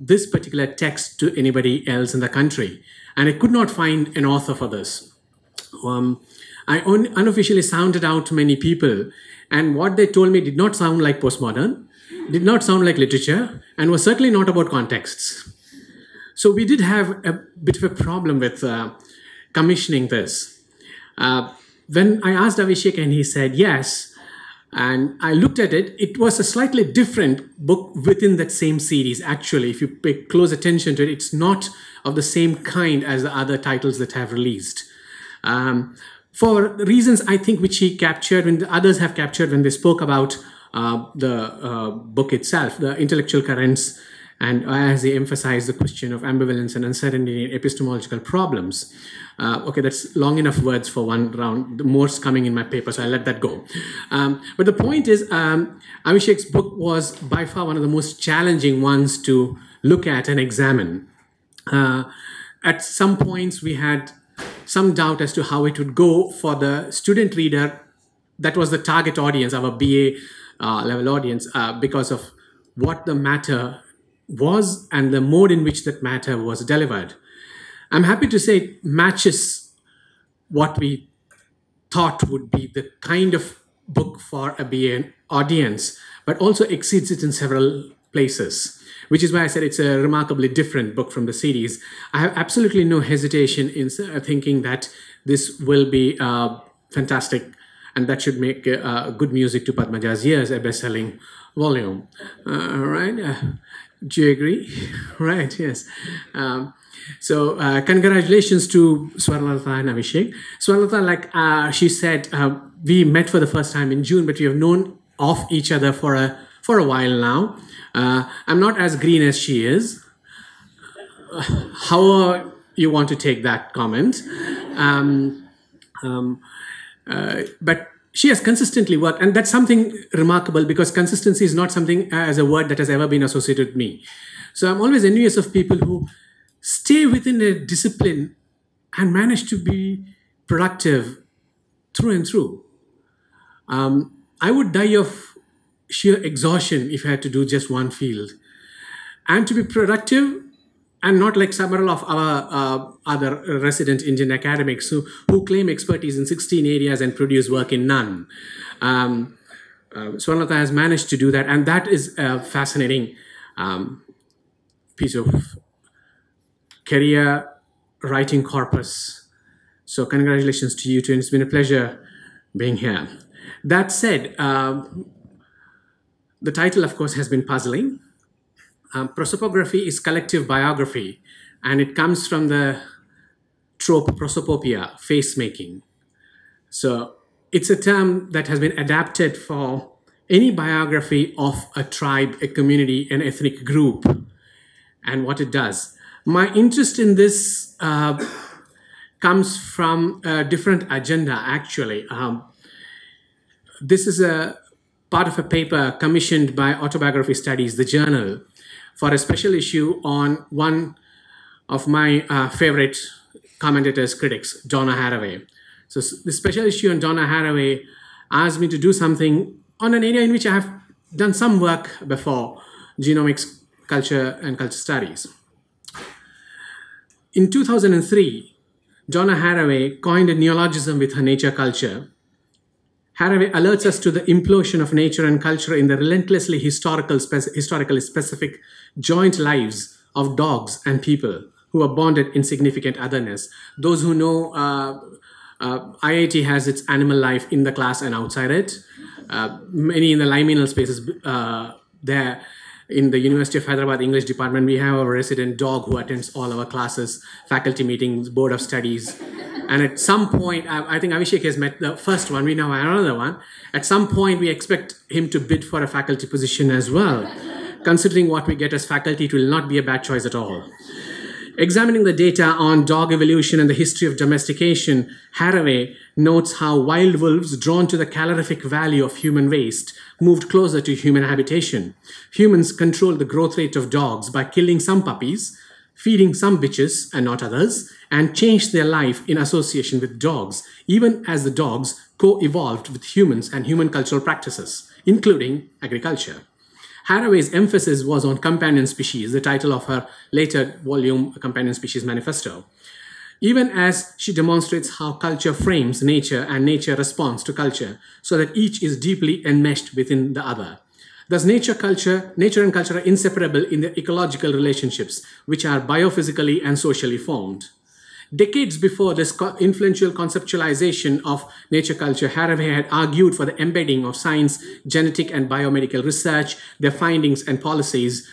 this particular text to anybody else in the country, and I could not find an author for this. I unofficially sounded out to many people, and what they told me did not sound like postmodern, did not sound like literature, and was certainly not about contexts. So we did have a bit of a problem with commissioning this. When I asked Avishek and he said yes, and I looked at it, it was a slightly different book within that same series. Actually, if you pay close attention to it, it's not of the same kind as the other titles that have released. For reasons, I think, which he captured when the others have captured when they spoke about the book itself, the intellectual currents, and as they emphasize the question of ambivalence and uncertainty in epistemological problems. Okay, that's long enough words for one round. More's coming in my paper, so I'll let that go. But the point is, Avishek's book was by far one of the most challenging ones to look at and examine. At some points, we had some doubt as to how it would go for the student reader. That was the target audience, our BA level audience, because of what the matter was and the mode in which that matter was delivered. I'm happy to say it matches what we thought would be the kind of book for a BA audience, but also exceeds it in several places, which is why I said it's a remarkably different book from the series. I have absolutely no hesitation in thinking that this will be fantastic, and that should make good music to Padmaja's ears, a best-selling volume. Right? Do you agree? Right, yes. So congratulations to Swarnalatha and Avishek. Swarnalatha, like she said, we met for the first time in June, but we have known of each other for a while now. I'm not as green as she is, however you want to take that comment. But she has consistently worked, and that's something remarkable, because consistency is not something as a word that has ever been associated with me. So I'm always envious of people who stay within a discipline and manage to be productive through and through. I would die of sheer exhaustion if I had to do just one field. And to be productive, and not like several of our other resident Indian academics who claim expertise in 16 areas and produce work in none. Swarnalatha has managed to do that, and that is a fascinating piece of career writing corpus. So congratulations to you two, and it's been a pleasure being here. That said, the title, of course, has been puzzling. Prosopography is collective biography, and it comes from the trope prosopopia, face-making. So it's a term that has been adapted for any biography of a tribe, a community, an ethnic group, and what it does. My interest in this comes from a different agenda, actually. This is a part of a paper commissioned by Autobiography Studies, the journal, for a special issue on one of my favorite commentators, critics, Donna Haraway. So the special issue on Donna Haraway asked me to do something on an area in which I have done some work before, genomics, culture, and culture studies. In 2003, Donna Haraway coined a neologism with her nature culture. Haraway alerts us to the implosion of nature and culture in the relentlessly historically specific joint lives of dogs and people who are bonded in significant otherness. Those who know IIT has its animal life in the class and outside it. Many in the liminal spaces there. In the University of Hyderabad English department, we have a resident dog who attends all our classes, faculty meetings, board of studies. And at some point, I think Avishek has met the first one, we now have another one. At some point, we expect him to bid for a faculty position as well. Considering what we get as faculty, it will not be a bad choice at all. Examining the data on dog evolution and the history of domestication, Haraway notes how wild wolves, drawn to the calorific value of human waste, moved closer to human habitation. Humans controlled the growth rate of dogs by killing some puppies, feeding some bitches and not others, and changed their life in association with dogs, even as the dogs co-evolved with humans and human cultural practices, including agriculture. Haraway's emphasis was on companion species, the title of her later volume, Companion Species Manifesto. Even as she demonstrates how culture frames nature and nature responds to culture, so that each is deeply enmeshed within the other. Thus, nature and culture are inseparable in their ecological relationships, which are biophysically and socially formed. Decades before this influential conceptualization of nature-culture, Haraway had argued for the embedding of science, genetic and biomedical research, their findings and policies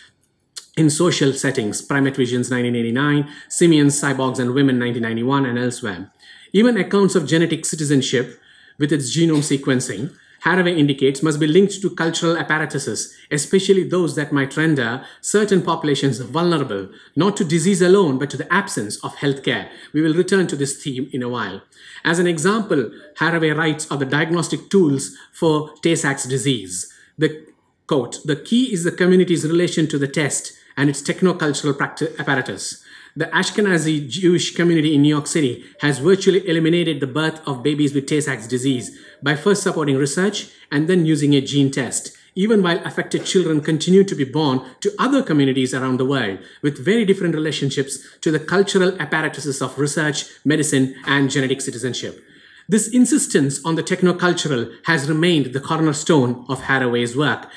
in social settings, Primate Visions 1989, Simians, Cyborgs and Women 1991, and elsewhere. Even accounts of genetic citizenship with its genome sequencing, Haraway indicates, must be linked to cultural apparatuses, especially those that might render certain populations vulnerable, not to disease alone, but to the absence of healthcare. We will return to this theme in a while. As an example, Haraway writes of the diagnostic tools for Tay-Sachs disease. The quote, "The key is the community's relation to the test and its technocultural apparatus. The Ashkenazi Jewish community in New York City has virtually eliminated the birth of babies with Tay-Sachs disease by first supporting research and then using a gene test, even while affected children continue to be born to other communities around the world with very different relationships to the cultural apparatuses of research, medicine, and genetic citizenship." This insistence on the technocultural has remained the cornerstone of Haraway's work.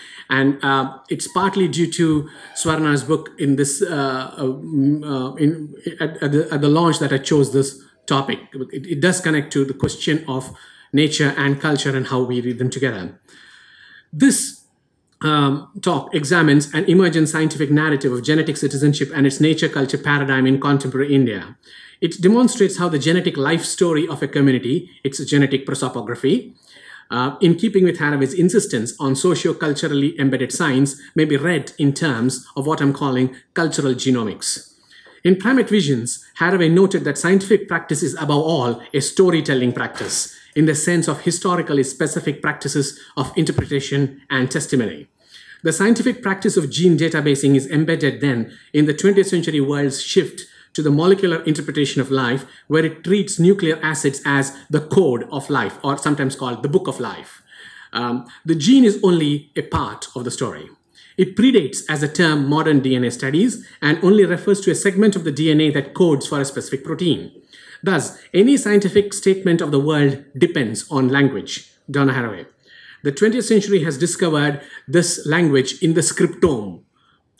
And it's partly due to Swarna's book in this, at the launch that I chose this topic. It does connect to the question of nature and culture and how we read them together. This talk examines an emergent scientific narrative of genetic citizenship and its nature-culture paradigm in contemporary India. It demonstrates how the genetic life story of a community, its genetic prosopography, in keeping with Haraway's insistence on socio-culturally embedded science, may be read in terms of what I'm calling cultural genomics. In Primate Visions, Haraway noted that scientific practice is above all a storytelling practice in the sense of historically specific practices of interpretation and testimony. The scientific practice of gene databasing is embedded then in the 20th century world's shift to the molecular interpretation of life, where it treats nucleic acids as the code of life, or sometimes called the book of life. The gene is only a part of the story. It predates, as a term, modern DNA studies, and only refers to a segment of the DNA that codes for a specific protein. Thus, any scientific statement of the world depends on language, Donna Haraway. The 20th century has discovered this language in the scriptome,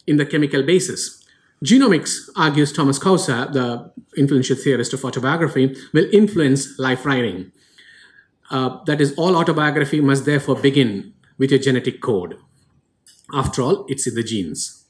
in the chemical basis. Genomics, argues Thomas Kausa, the influential theorist of autobiography, will influence life writing. That is, all autobiography must therefore begin with a genetic code. After all, it's in the genes.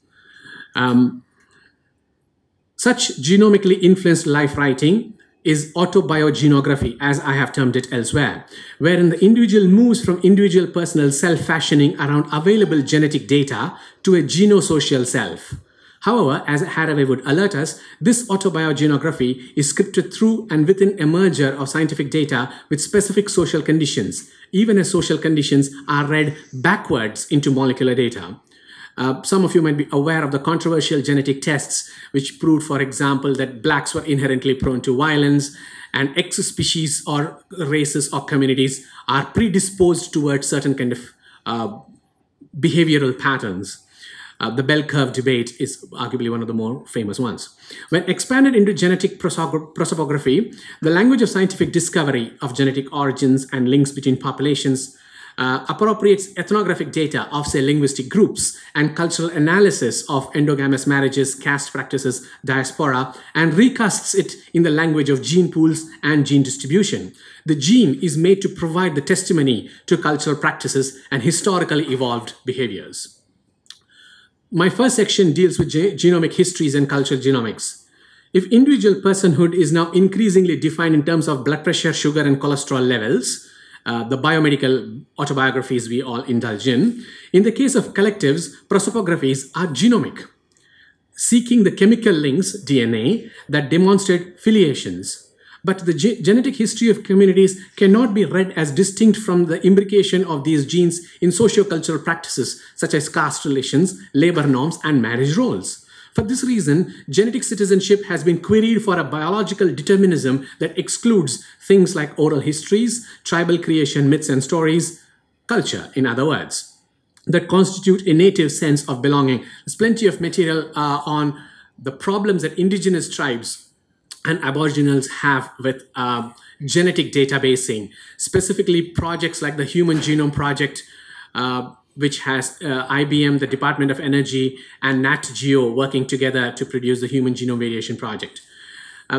Such genomically influenced life writing is autobiogenography, as I have termed it elsewhere, wherein the individual moves from individual personal self-fashioning around available genetic data to a genosocial self. However, as Haraway would alert us, this autobiogenography is scripted through and within a merger of scientific data with specific social conditions, even as social conditions are read backwards into molecular data. Some of you might be aware of the controversial genetic tests, which proved, for example, that blacks were inherently prone to violence and X species or races or communities are predisposed towards certain kind of behavioral patterns. The bell curve debate is arguably one of the more famous ones. When expanded into genetic prosopography, the language of scientific discovery of genetic origins and links between populations appropriates ethnographic data of, say, linguistic groups and cultural analysis of endogamous marriages, caste practices, diaspora, and recasts it in the language of gene pools and gene distribution. The gene is made to provide the testimony to cultural practices and historically evolved behaviors. My first section deals with genomic histories and cultural genomics. If individual personhood is now increasingly defined in terms of blood pressure, sugar, and cholesterol levels, the biomedical autobiographies we all indulge in the case of collectives, prosopographies are genomic, seeking the chemical links, DNA, that demonstrate filiations. But the genetic history of communities cannot be read as distinct from the imbrication of these genes in sociocultural practices such as caste relations, labor norms, and marriage roles. For this reason, genetic citizenship has been queried for a biological determinism that excludes things like oral histories, tribal creation myths and stories, culture, in other words, that constitute a native sense of belonging. There's plenty of material on the problems that indigenous tribes and Aboriginals have with genetic databasing, specifically projects like the Human Genome Project, which has IBM, the Department of Energy, and Nat Geo working together to produce the Human Genome Variation Project.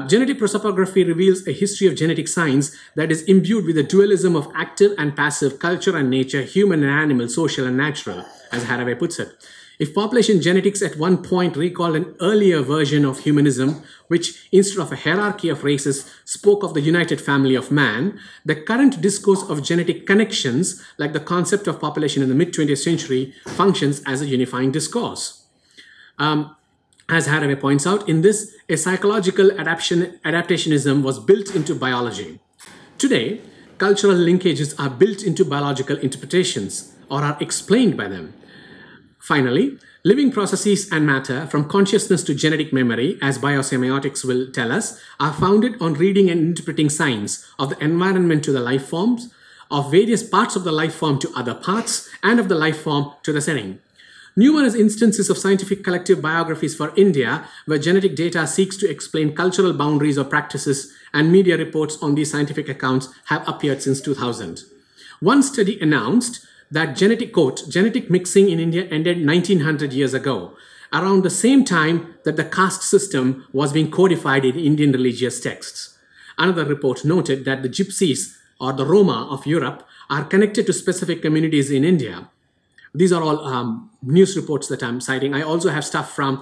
Genetic prosopography reveals a history of genetic science that is imbued with a dualism of active and passive, culture and nature, human and animal, social and natural, as Haraway puts it. If population genetics at one point recalled an earlier version of humanism, which instead of a hierarchy of races spoke of the united family of man, the current discourse of genetic connections, like the concept of population in the mid-20th century, functions as a unifying discourse. As Haraway points out, in this, a psychological adaptationism was built into biology. Today, cultural linkages are built into biological interpretations or are explained by them. Finally, living processes and matter, from consciousness to genetic memory, as biosemiotics will tell us, are founded on reading and interpreting signs of the environment to the life forms, of various parts of the life form to other parts, and of the life form to the setting. Numerous instances of scientific collective biographies for India, where genetic data seeks to explain cultural boundaries or practices, and media reports on these scientific accounts have appeared since 2000. One study announced that genetic mixing in India ended 1900 years ago, around the same time that the caste system was being codified in Indian religious texts. Another report noted that the gypsies or the Roma of Europe are connected to specific communities in India. These are all news reports that I'm citing. I also have stuff from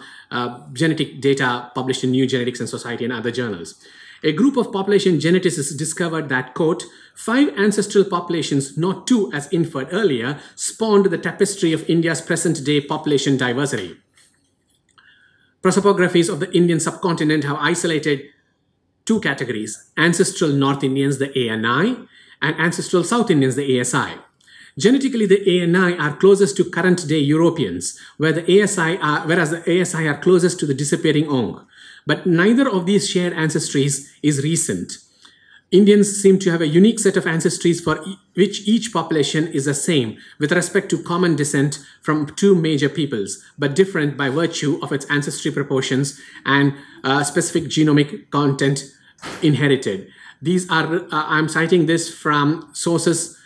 genetic data published in New Genetics and Society and other journals. A group of population geneticists discovered that, quote, 5 ancestral populations, not 2 as inferred earlier, spawned the tapestry of India's present-day population diversity. Prosopographies of the Indian subcontinent have isolated 2 categories, ancestral North Indians, the ANI, and ancestral South Indians, the ASI. Genetically, the ANI are closest to current-day Europeans, whereas the ASI are closest to the disappearing Ong. But neither of these shared ancestries is recent. Indians seem to have a unique set of ancestries for which each population is the same with respect to common descent from 2 major peoples, but different by virtue of its ancestry proportions and specific genomic content inherited. These are, I'm citing this from sources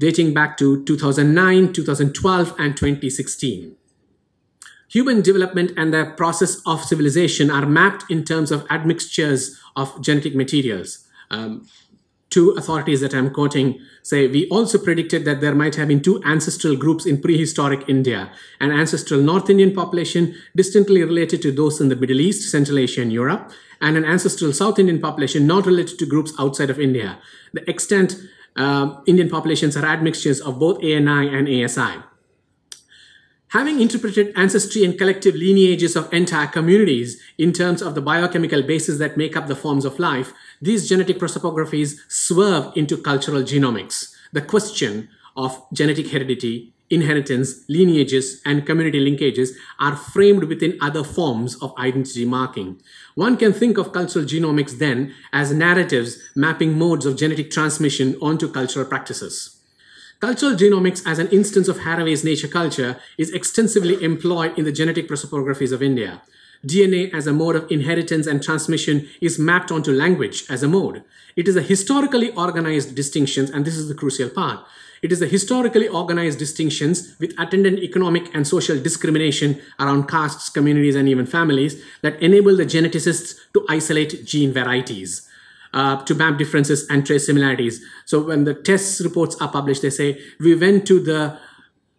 dating back to 2009, 2012, and 2016. Human development and the process of civilization are mapped in terms of admixtures of genetic materials. 2 authorities that I'm quoting say, we also predicted that there might have been 2 ancestral groups in prehistoric India, an ancestral North Indian population distinctly related to those in the Middle East, Central Asia, and Europe, and an ancestral South Indian population not related to groups outside of India. The extant Indian populations are admixtures of both ANI and ASI. Having interpreted ancestry and collective lineages of entire communities in terms of the biochemical bases that make up the forms of life, these genetic prosopographies swerve into cultural genomics, the question of genetic heredity, inheritance, lineages, and community linkages are framed within other forms of identity marking. One can think of cultural genomics then as narratives mapping modes of genetic transmission onto cultural practices. Cultural genomics as an instance of Haraway's nature culture is extensively employed in the genetic prosopographies of India. DNA as a mode of inheritance and transmission is mapped onto language as a mode. It is a historically organized distinctions, and this is the crucial part. It is the historically organized distinctions with attendant economic and social discrimination around castes, communities, and even families that enable the geneticists to isolate gene varieties, to map differences and trace similarities. So when the test reports are published, they say, we went to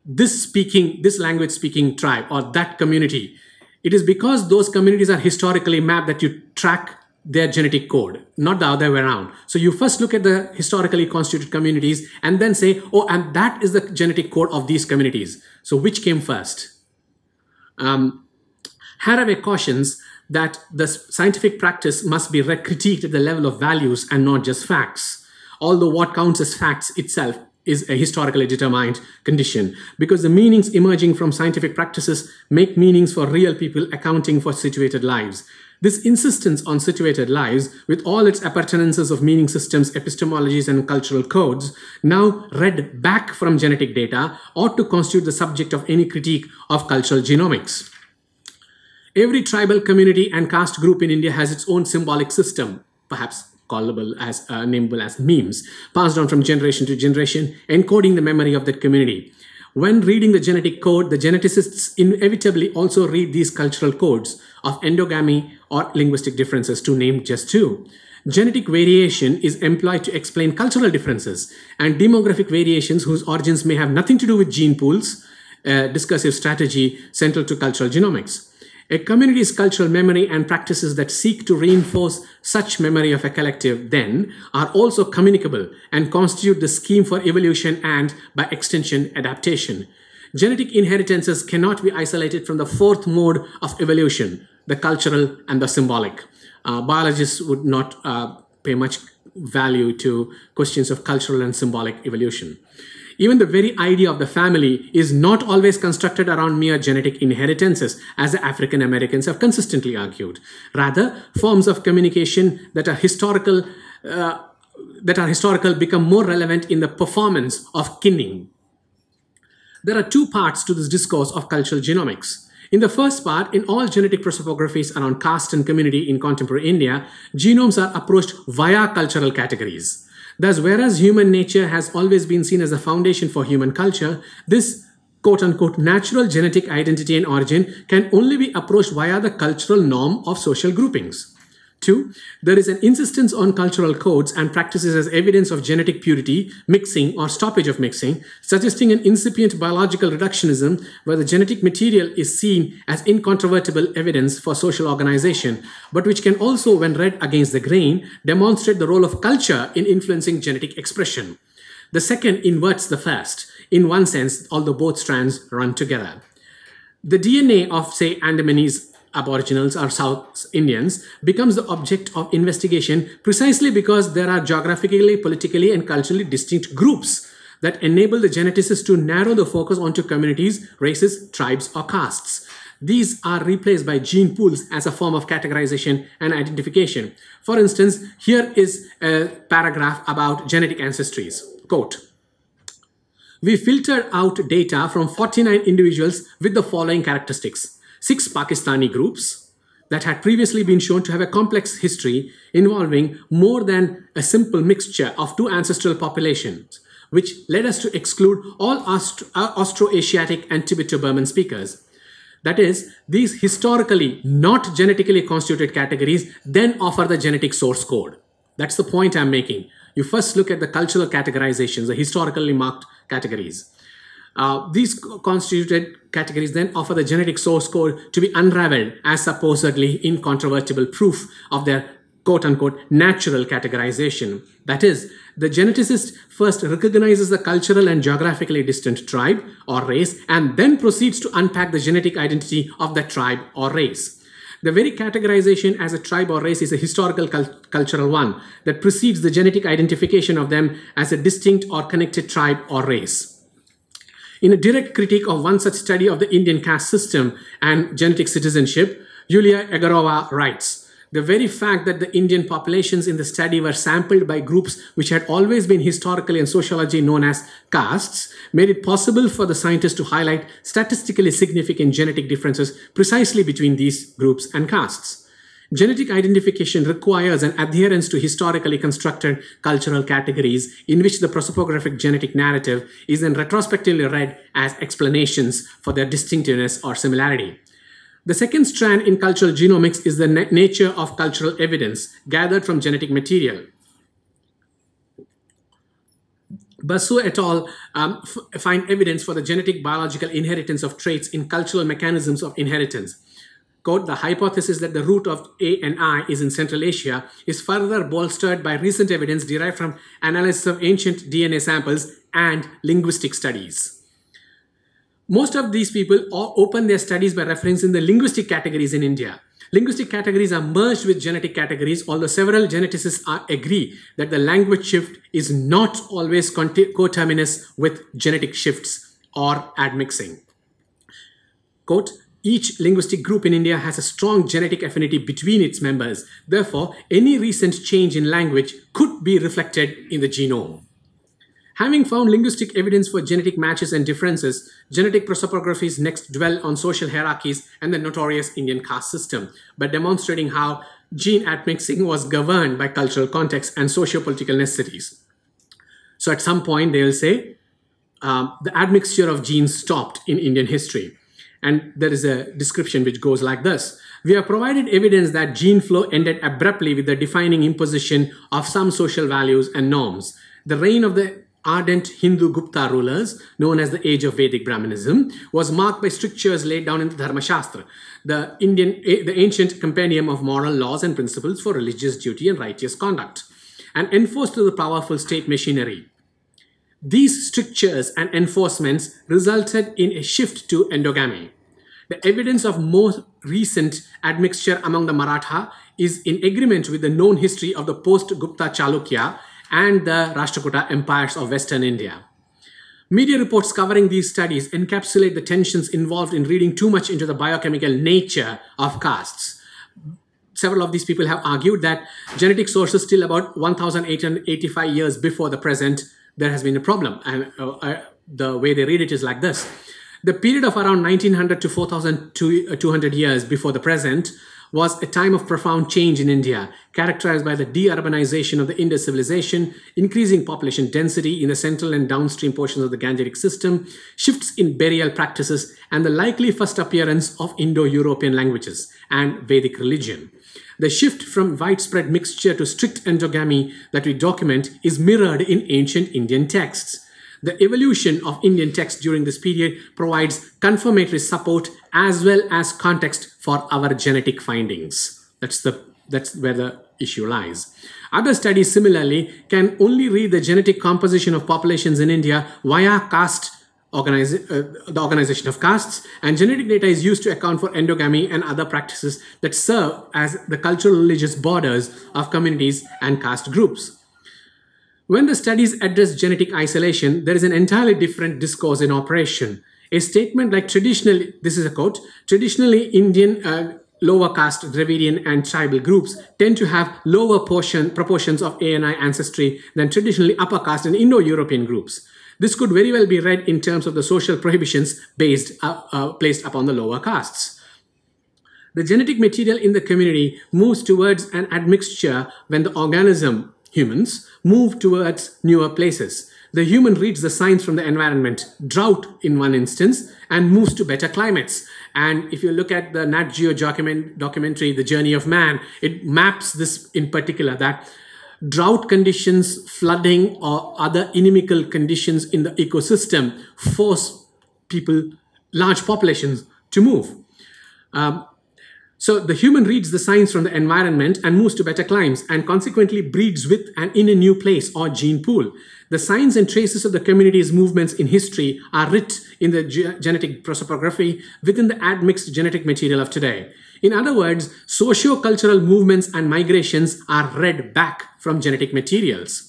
this language speaking tribe or that community. It is because those communities are historically mapped that you track their genetic code, not the other way around. So you first look at the historically constituted communities and then say, oh, and that is the genetic code of these communities. So which came first? Haraway cautions that the scientific practice must be critiqued at the level of values and not just facts, although what counts as facts itself is a historically determined condition, because the meanings emerging from scientific practices make meanings for real people accounting for situated lives. This insistence on situated lives, with all its appurtenances of meaning systems, epistemologies, and cultural codes, now read back from genetic data, ought to constitute the subject of any critique of cultural genomics. Every tribal community and caste group in India has its own symbolic system, perhaps nameable as memes, passed on from generation to generation, encoding the memory of that community. When reading the genetic code, the geneticists inevitably also read these cultural codes of endogamy or linguistic differences, to name just two. Genetic variation is employed to explain cultural differences and demographic variations whose origins may have nothing to do with gene pools, discursive strategy central to cultural genomics. A community's cultural memory and practices that seek to reinforce such memory of a collective then are also communicable and constitute the scheme for evolution and, by extension, adaptation. Genetic inheritances cannot be isolated from the fourth mode of evolution, the cultural and the symbolic. Biologists would not pay much value to questions of cultural and symbolic evolution. Even the very idea of the family is not always constructed around mere genetic inheritances, as the African Americans have consistently argued. Rather, forms of communication that are historical become more relevant in the performance of kinning. There are two parts to this discourse of cultural genomics. In the first part, in all genetic prosopographies around caste and community in contemporary India, genomes are approached via cultural categories. Thus, whereas human nature has always been seen as the foundation for human culture, this quote-unquote natural genetic identity and origin can only be approached via the cultural norm of social groupings. 2. There is an insistence on cultural codes and practices as evidence of genetic purity, mixing or stoppage of mixing, suggesting an incipient biological reductionism where the genetic material is seen as incontrovertible evidence for social organization, but which can also, when read against the grain, demonstrate the role of culture in influencing genetic expression. The second inverts the first, in one sense, although both strands run together. The DNA of, say, Andamanese Aboriginals or South Indians becomes the object of investigation precisely because there are geographically, politically, and culturally distinct groups that enable the geneticists to narrow the focus onto communities, races, tribes, or castes. These are replaced by gene pools as a form of categorization and identification. For instance, here is a paragraph about genetic ancestries. Quote, "We filtered out data from 49 individuals with the following characteristics. 6 Pakistani groups that had previously been shown to have a complex history involving more than a simple mixture of 2 ancestral populations, which led us to exclude all Austroasiatic and Tibeto-Burman speakers. That is, these historically not genetically constituted categories then offer the genetic source code." That's the point I'm making. You first look at the cultural categorizations, the historically marked categories. These constituted categories then offer the genetic source code to be unraveled as supposedly incontrovertible proof of their quote-unquote natural categorization. That is, the geneticist first recognizes the cultural and geographically distant tribe or race and then proceeds to unpack the genetic identity of that tribe or race. The very categorization as a tribe or race is a historical cultural one that precedes the genetic identification of them as a distinct or connected tribe or race. In a direct critique of one such study of the Indian caste system and genetic citizenship, Yulia Egorova writes, "The very fact that the Indian populations in the study were sampled by groups which had always been historically in sociology known as castes made it possible for the scientists to highlight statistically significant genetic differences precisely between these groups and castes. Genetic identification requires an adherence to historically constructed cultural categories in which the prosopographic genetic narrative is then retrospectively read as explanations for their distinctiveness or similarity. The second strand in cultural genomics is the nature of cultural evidence gathered from genetic material. Basu et al. Find evidence for the genetic biological inheritance of traits in cultural mechanisms of inheritance. Quote, the hypothesis that the root of A and I is in Central Asia is further bolstered by recent evidence derived from analysis of ancient DNA samples and linguistic studies." Most of these people open their studies by referencing the linguistic categories in India. Linguistic categories are merged with genetic categories, although several geneticists agree that the language shift is not always coterminous with genetic shifts or admixing. Quote, each linguistic group in India has a strong genetic affinity between its members. Therefore, any recent change in language could be reflected in the genome. Having found linguistic evidence for genetic matches and differences, genetic prosopographies next dwell on social hierarchies and the notorious Indian caste system, by demonstrating how gene admixing was governed by cultural context and socio-political necessities. So at some point, they will say, the admixture of genes stopped in Indian history. And there is a description which goes like this. We have provided evidence that gene flow ended abruptly with the defining imposition of some social values and norms. The reign of the ardent Hindu Gupta rulers, known as the Age of Vedic Brahmanism, was marked by strictures laid down in the Dharma Shastra, the ancient compendium of moral laws and principles for religious duty and righteous conduct, and enforced through the powerful state machinery. These strictures and enforcements resulted in a shift to endogamy. The evidence of more recent admixture among the Maratha is in agreement with the known history of the post-Gupta Chalukya and the Rashtrakuta empires of Western India. Media reports covering these studies encapsulate the tensions involved in reading too much into the biochemical nature of castes. Several of these people have argued that genetic sources till about 1,885 years before the present, there has been a problem. And the way they read it is like this. The period of around 1900 to 4,200 years before the present was a time of profound change in India, characterized by the de-urbanization of the Indus civilization, increasing population density in the central and downstream portions of the Gangetic system, shifts in burial practices, and the likely first appearance of Indo-European languages and Vedic religion. The shift from widespread mixture to strict endogamy that we document is mirrored in ancient Indian texts. The evolution of Indian texts during this period provides confirmatory support as well as context for our genetic findings. That's where the issue lies. Other studies similarly can only read the genetic composition of populations in India via caste the organization of castes, and genetic data is used to account for endogamy and other practices that serve as the cultural religious borders of communities and caste groups. When the studies address genetic isolation, there is an entirely different discourse in operation. A statement like traditionally, this is a quote, traditionally Indian lower caste Dravidian and tribal groups tend to have lower proportions of A&I ancestry than traditionally upper caste and Indo-European groups. This could very well be read in terms of the social prohibitions placed upon the lower castes. The genetic material in the community moves towards an admixture when the organism, humans, move towards newer places. The human reads the signs from the environment, drought in one instance, and moves to better climates. And if you look at the Nat Geo documentary, The Journey of Man, it maps this in particular, that drought conditions, flooding, or other inimical conditions in the ecosystem force people, large populations to move. So the human reads the signs from the environment and moves to better climes and consequently breeds with and in a new place or gene pool. The signs and traces of the community's movements in history are writ in the genetic prosopography within the admixed genetic material of today. In other words, socio-cultural movements and migrations are read back from genetic materials.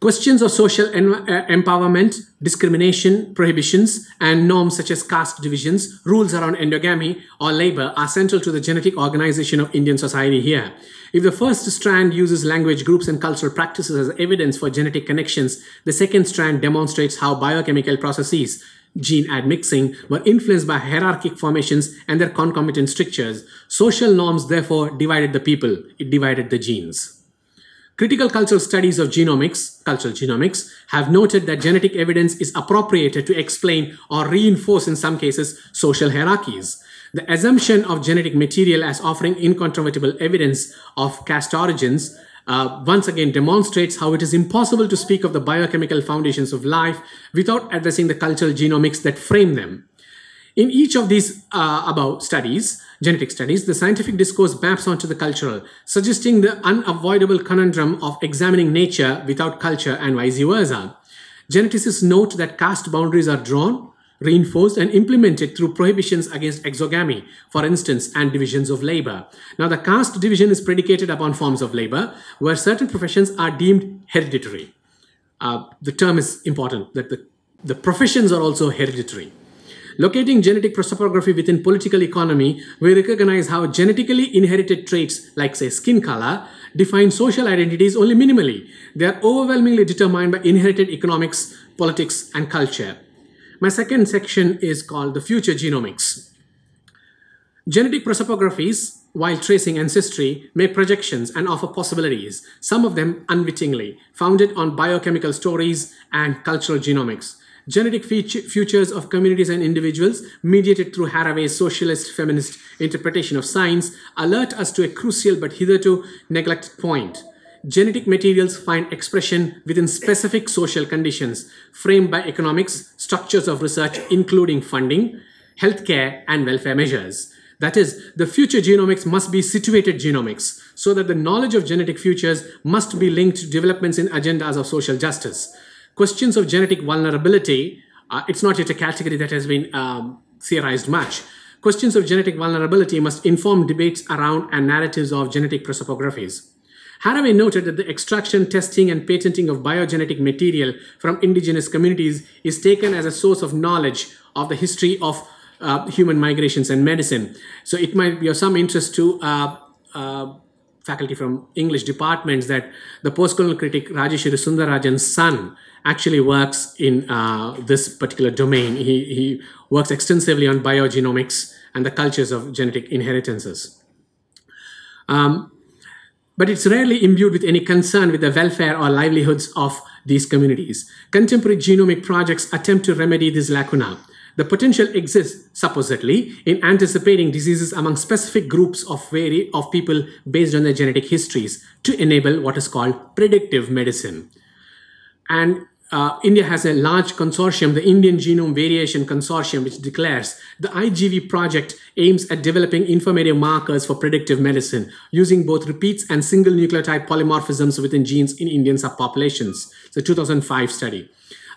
Questions of social empowerment, discrimination, prohibitions, and norms such as caste divisions, rules around endogamy or labor are central to the genetic organization of Indian society here. If the first strand uses language groups and cultural practices as evidence for genetic connections, the second strand demonstrates how biochemical processes, gene admixing, were influenced by hierarchic formations and their concomitant strictures. Social norms therefore divided the people, it divided the genes. Critical cultural studies of genomics, cultural genomics, have noted that genetic evidence is appropriated to explain or reinforce, in some cases, social hierarchies. The assumption of genetic material as offering incontrovertible evidence of caste origins once again demonstrates how it is impossible to speak of the biochemical foundations of life without addressing the cultural genomics that frame them. In each of these above studies, genetic studies, the scientific discourse maps onto the cultural, suggesting the unavoidable conundrum of examining nature without culture and vice versa. Geneticists note that caste boundaries are drawn, reinforced, and implemented through prohibitions against exogamy, for instance, and divisions of labor. Now, the caste division is predicated upon forms of labor, where certain professions are deemed hereditary. The term is important, that the professions are also hereditary. Locating genetic prosopography within political economy, we recognize how genetically inherited traits like, say, skin color define social identities only minimally. They are overwhelmingly determined by inherited economics, politics, and culture. My second section is called the future genomics. Genetic prosopographies, while tracing ancestry, make projections and offer possibilities, some of them unwittingly, founded on biochemical stories and cultural genomics. Genetic futures of communities and individuals, mediated through Haraway's socialist feminist interpretation of science, alert us to a crucial but hitherto neglected point. Genetic materials find expression within specific social conditions, framed by economics, structures of research including funding, healthcare, and welfare measures. That is, the future genomics must be situated genomics, so that the knowledge of genetic futures must be linked to developments in agendas of social justice. Questions of genetic vulnerability, it's not yet a category that has been theorized much. Questions of genetic vulnerability must inform debates around and narratives of genetic prosopographies. Haraway noted that the extraction, testing, and patenting of biogenetic material from indigenous communities is taken as a source of knowledge of the history of human migrations and medicine. So it might be of some interest to faculty from English departments that the postcolonial critic Rajeshwari Sundarajan's son actually works in this particular domain. He works extensively on biogenomics and the cultures of genetic inheritances. But it's rarely imbued with any concern with the welfare or livelihoods of these communities. Contemporary genomic projects attempt to remedy this lacuna. The potential exists, supposedly, in anticipating diseases among specific groups of people based on their genetic histories to enable what is called predictive medicine. And India has a large consortium, the Indian Genome Variation Consortium, which declares the IGV project aims at developing informative markers for predictive medicine using both repeats and single nucleotide polymorphisms within genes in Indian subpopulations. It's a 2005 study.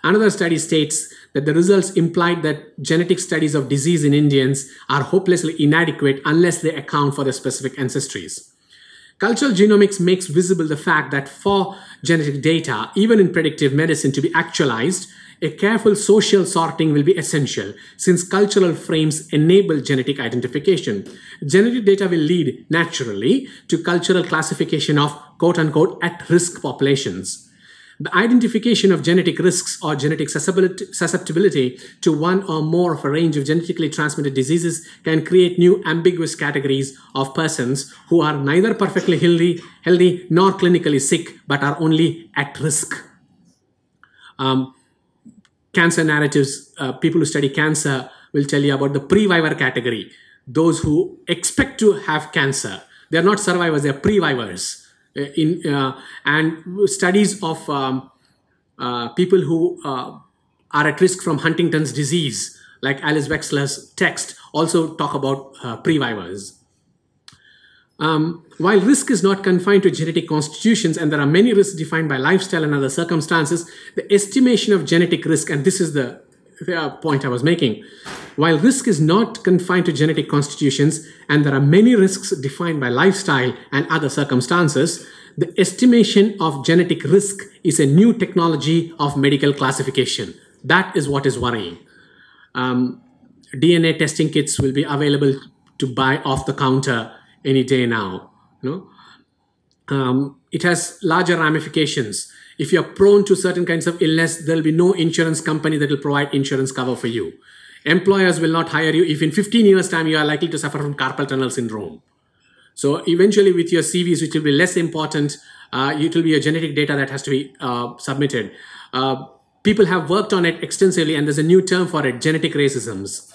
Another study states that the results implied that genetic studies of disease in Indians are hopelessly inadequate unless they account for their specific ancestries. Cultural genomics makes visible the fact that for genetic data, even in predictive medicine, to be actualized, a careful social sorting will be essential, since cultural frames enable genetic identification. Genetic data will lead, naturally, to cultural classification of quote-unquote at-risk populations. The identification of genetic risks or genetic susceptibility to one or more of a range of genetically transmitted diseases can create new ambiguous categories of persons who are neither perfectly healthy nor clinically sick, but are only at risk. Cancer narratives, people who study cancer will tell you about the previvor category, those who expect to have cancer. They are not survivors, they are previvors. And studies of people who are at risk from Huntington's disease, like Alice Wexler's text, also talk about previvors. While risk is not confined to genetic constitutions, and there are many risks defined by lifestyle and other circumstances, the estimation of genetic risk, and this is the point I was making, while risk is not confined to genetic constitutions, and there are many risks defined by lifestyle and other circumstances, the estimation of genetic risk is a new technology of medical classification. That is what is worrying. DNA testing kits will be available to buy off the counter any day now. You know? It has larger ramifications. If you're prone to certain kinds of illness, there'll be no insurance company that will provide insurance cover for you. Employers will not hire you if in 15 years' time you are likely to suffer from carpal tunnel syndrome. So eventually with your CVs, which will be less important, it will be your genetic data that has to be submitted. People have worked on it extensively, and there's a new term for it, genetic racisms.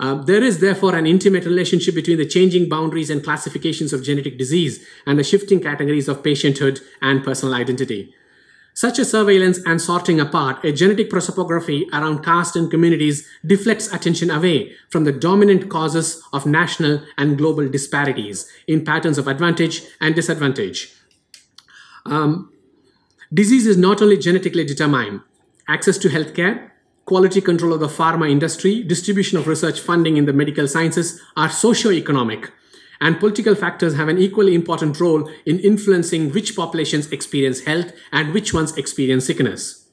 There is therefore an intimate relationship between the changing boundaries and classifications of genetic disease and the shifting categories of patienthood and personal identity. Such a surveillance and sorting apart, a genetic prosopography around caste and communities deflects attention away from the dominant causes of national and global disparities in patterns of advantage and disadvantage. Disease is not only genetically determined. Access to healthcare, quality control of the pharma industry, distribution of research funding in the medical sciences are socio-economic, and political factors have an equally important role in influencing which populations experience health and which ones experience sickness.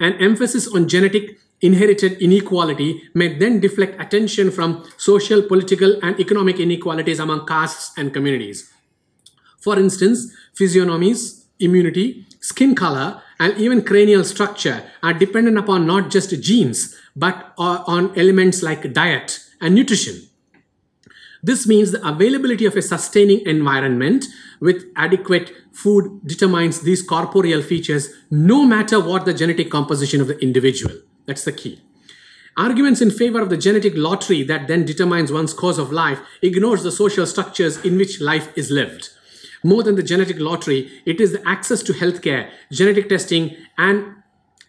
An emphasis on genetic inherited inequality may then deflect attention from social, political, and economic inequalities among castes and communities. For instance, physiognomies, immunity, skin color, and even cranial structure are dependent upon not just genes, but on elements like diet and nutrition. This means the availability of a sustaining environment with adequate food determines these corporeal features, no matter what the genetic composition of the individual. That's the key. Arguments in favor of the genetic lottery that then determines one's course of life ignores the social structures in which life is lived. More than the genetic lottery, it is the access to healthcare, genetic testing, and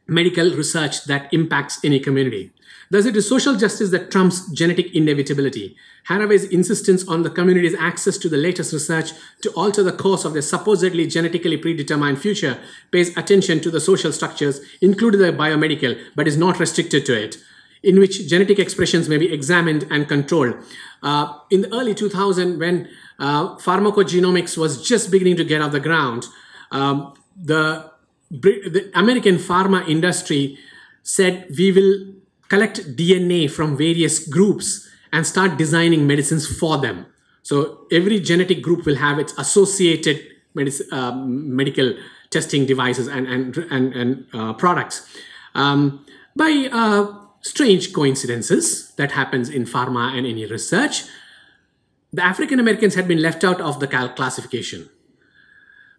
medical research that impacts any community. Thus, it is social justice that trumps genetic inevitability. Haraway's insistence on the community's access to the latest research to alter the course of their supposedly genetically predetermined future pays attention to the social structures, including the biomedical, but is not restricted to it, in which genetic expressions may be examined and controlled. In the early 2000s, when pharmacogenomics was just beginning to get off the ground, the American pharma industry said, we will collect DNA from various groups and start designing medicines for them. So every genetic group will have its associated medical testing devices and products. By strange coincidences that happens in pharma and any research, the African Americans had been left out of the classification.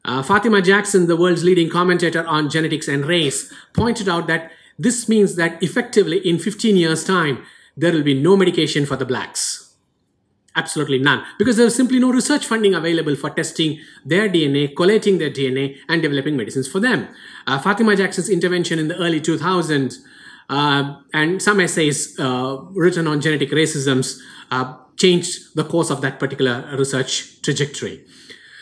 Fatima Jackson, the world's leading commentator on genetics and race, pointed out that this means that effectively in 15 years' time, there will be no medication for the blacks. Absolutely none, because there's simply no research funding available for testing their DNA, collating their DNA, and developing medicines for them. Fatima Jackson's intervention in the early 2000s and some essays written on genetic racisms changed the course of that particular research trajectory.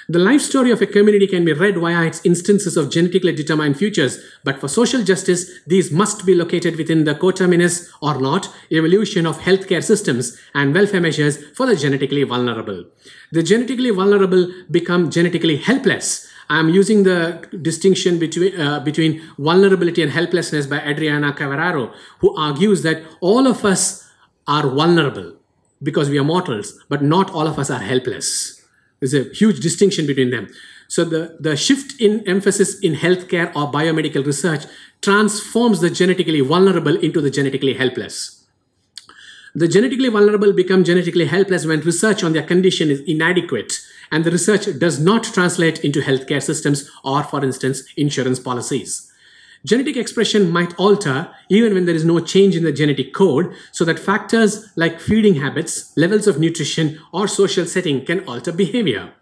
The life story of a community can be read via its instances of genetically determined futures, but for social justice, these must be located within the coterminous or not evolution of healthcare systems and welfare measures for the genetically vulnerable. The genetically vulnerable become genetically helpless. I'm using the distinction between vulnerability and helplessness by Adriana Cavararo, who argues that all of us are vulnerable because we are mortals, but not all of us are helpless. There's a huge distinction between them. So the shift in emphasis in healthcare or biomedical research transforms the genetically vulnerable into the genetically helpless. The genetically vulnerable become genetically helpless when research on their condition is inadequate and the research does not translate into healthcare systems or, for instance, insurance policies. Genetic expression might alter even when there is no change in the genetic code, so that factors like feeding habits, levels of nutrition, or social setting can alter behavior.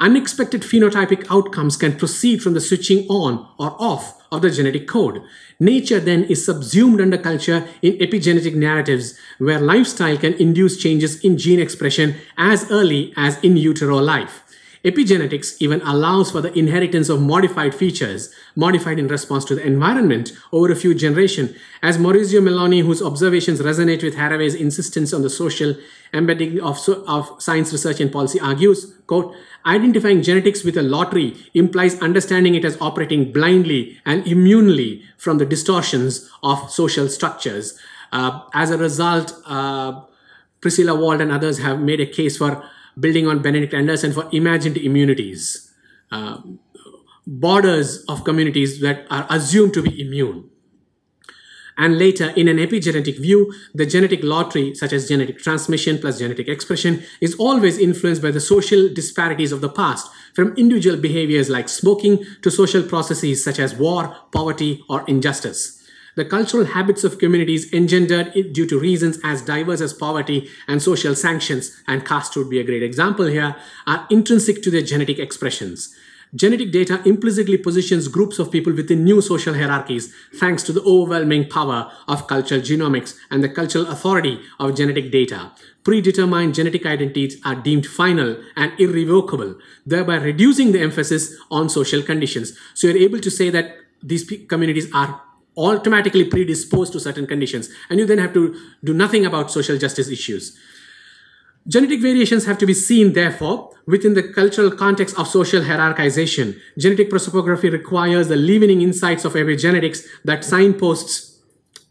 Unexpected phenotypic outcomes can proceed from the switching on or off of the genetic code. Nature then is subsumed under culture in epigenetic narratives where lifestyle can induce changes in gene expression as early as in utero life. Epigenetics even allows for the inheritance of modified features, modified in response to the environment over a few generations, as Maurizio Meloni, whose observations resonate with Haraway's insistence on the social embedding of science research and policy, argues, quote, "Identifying genetics with a lottery implies understanding it as operating blindly and immunely from the distortions of social structures." As a result, Priscilla Wald and others have made a case for building on Benedict Anderson for imagined immunities, borders of communities that are assumed to be immune. And later, in an epigenetic view, the genetic lottery, such as genetic transmission plus genetic expression, is always influenced by the social disparities of the past, from individual behaviors like smoking to social processes such as war, poverty, or injustice. The cultural habits of communities engendered it due to reasons as diverse as poverty and social sanctions, and caste would be a great example here, are intrinsic to their genetic expressions. Genetic data implicitly positions groups of people within new social hierarchies thanks to the overwhelming power of cultural genomics and the cultural authority of genetic data. Predetermined genetic identities are deemed final and irrevocable, thereby reducing the emphasis on social conditions. So you're able to say that these communities are automatically predisposed to certain conditions, and you then have to do nothing about social justice issues. Genetic variations have to be seen, therefore, within the cultural context of social hierarchization. Genetic prosopography requires the leavening insights of epigenetics that signposts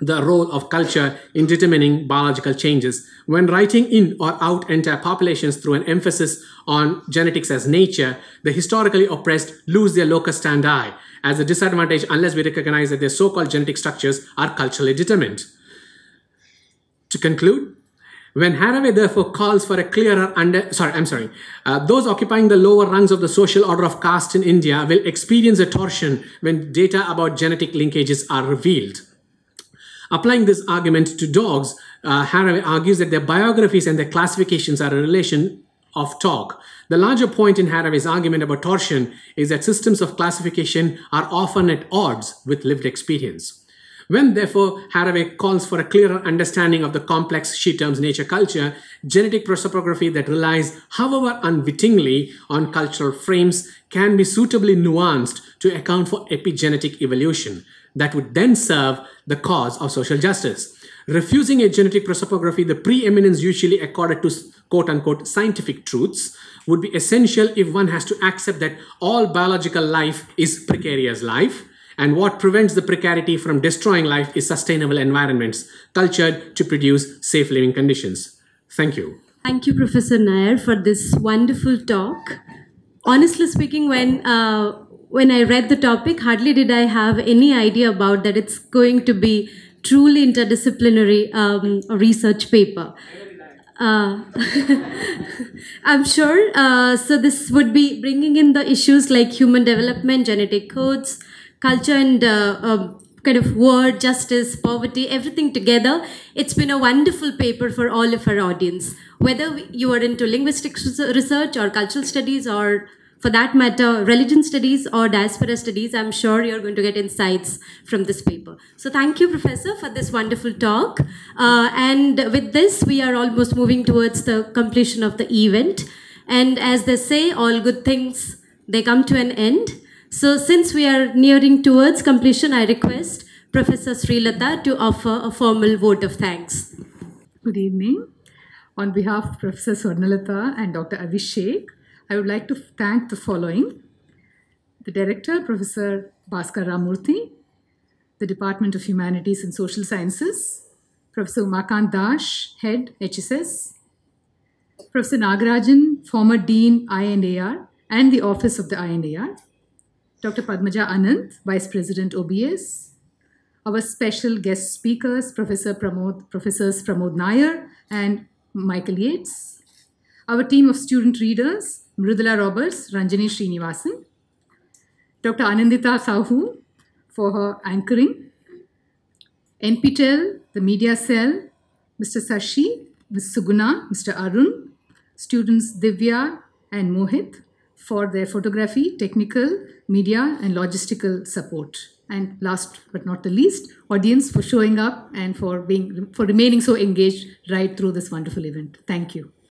the role of culture in determining biological changes. When writing in or out entire populations through an emphasis on genetics as nature, the historically oppressed lose their locus standi as a disadvantage unless we recognize that their so-called genetic structures are culturally determined. To conclude, when Haraway therefore calls for a clearer those occupying the lower rungs of the social order of caste in India will experience a torsion when data about genetic linkages are revealed. Applying this argument to dogs, Haraway argues that their biographies and their classifications are a relation of talk. The larger point in Haraway's argument about torsion is that systems of classification are often at odds with lived experience. When, therefore, Haraway calls for a clearer understanding of the complex, she terms, nature-culture, genetic prosopography that relies, however unwittingly, on cultural frames can be suitably nuanced to account for epigenetic evolution that would then serve the cause of social justice. Refusing a genetic prosopography, the preeminence usually accorded to quote-unquote scientific truths would be essential if one has to accept that all biological life is precarious life, and what prevents the precarity from destroying life is sustainable environments, cultured to produce safe living conditions. Thank you. Thank you, Professor Nayar, for this wonderful talk. Honestly speaking, when I read the topic, hardly did I have any idea about that it's going to be truly interdisciplinary research paper. I'm sure. So this would be bringing in the issues like human development, genetic codes, culture and kind of war, justice, poverty, everything together. It's been a wonderful paper for all of our audience. Whether you are into linguistic research or cultural studies or, for that matter, religion studies or diaspora studies, I'm sure you're going to get insights from this paper. So thank you, Professor, for this wonderful talk. And with this, we are almost moving towards the completion of the event. And as they say, all good things, they come to an end. So since we are nearing towards completion, I request Professor Srilata to offer a formal vote of thanks. Good evening. On behalf of Professor Swarnalatha and Dr. Avishek, I would like to thank the following: the Director, Professor Bhaskar Ramamurthy, the Department of Humanities and Social Sciences, Professor Umakant Dash, Head, HSS, Professor Nagarajan, former Dean, I&AR, and the Office of the I&AR, Dr. Padmaja Anand, Vice President, OBS, our special guest speakers, Professors Pramod Nayar and Michael Yetz, our team of student readers, Mridula Robert, Ranjani Srinivasan, Dr. Anandita Sahu for her anchoring, NPTEL, the media cell, Mr. Sashi, Ms. Suguna, Mr. Arun, students Divya and Mohit for their photography, technical, media, and logistical support. And last but not the least, audience for showing up and for remaining so engaged right through this wonderful event. Thank you.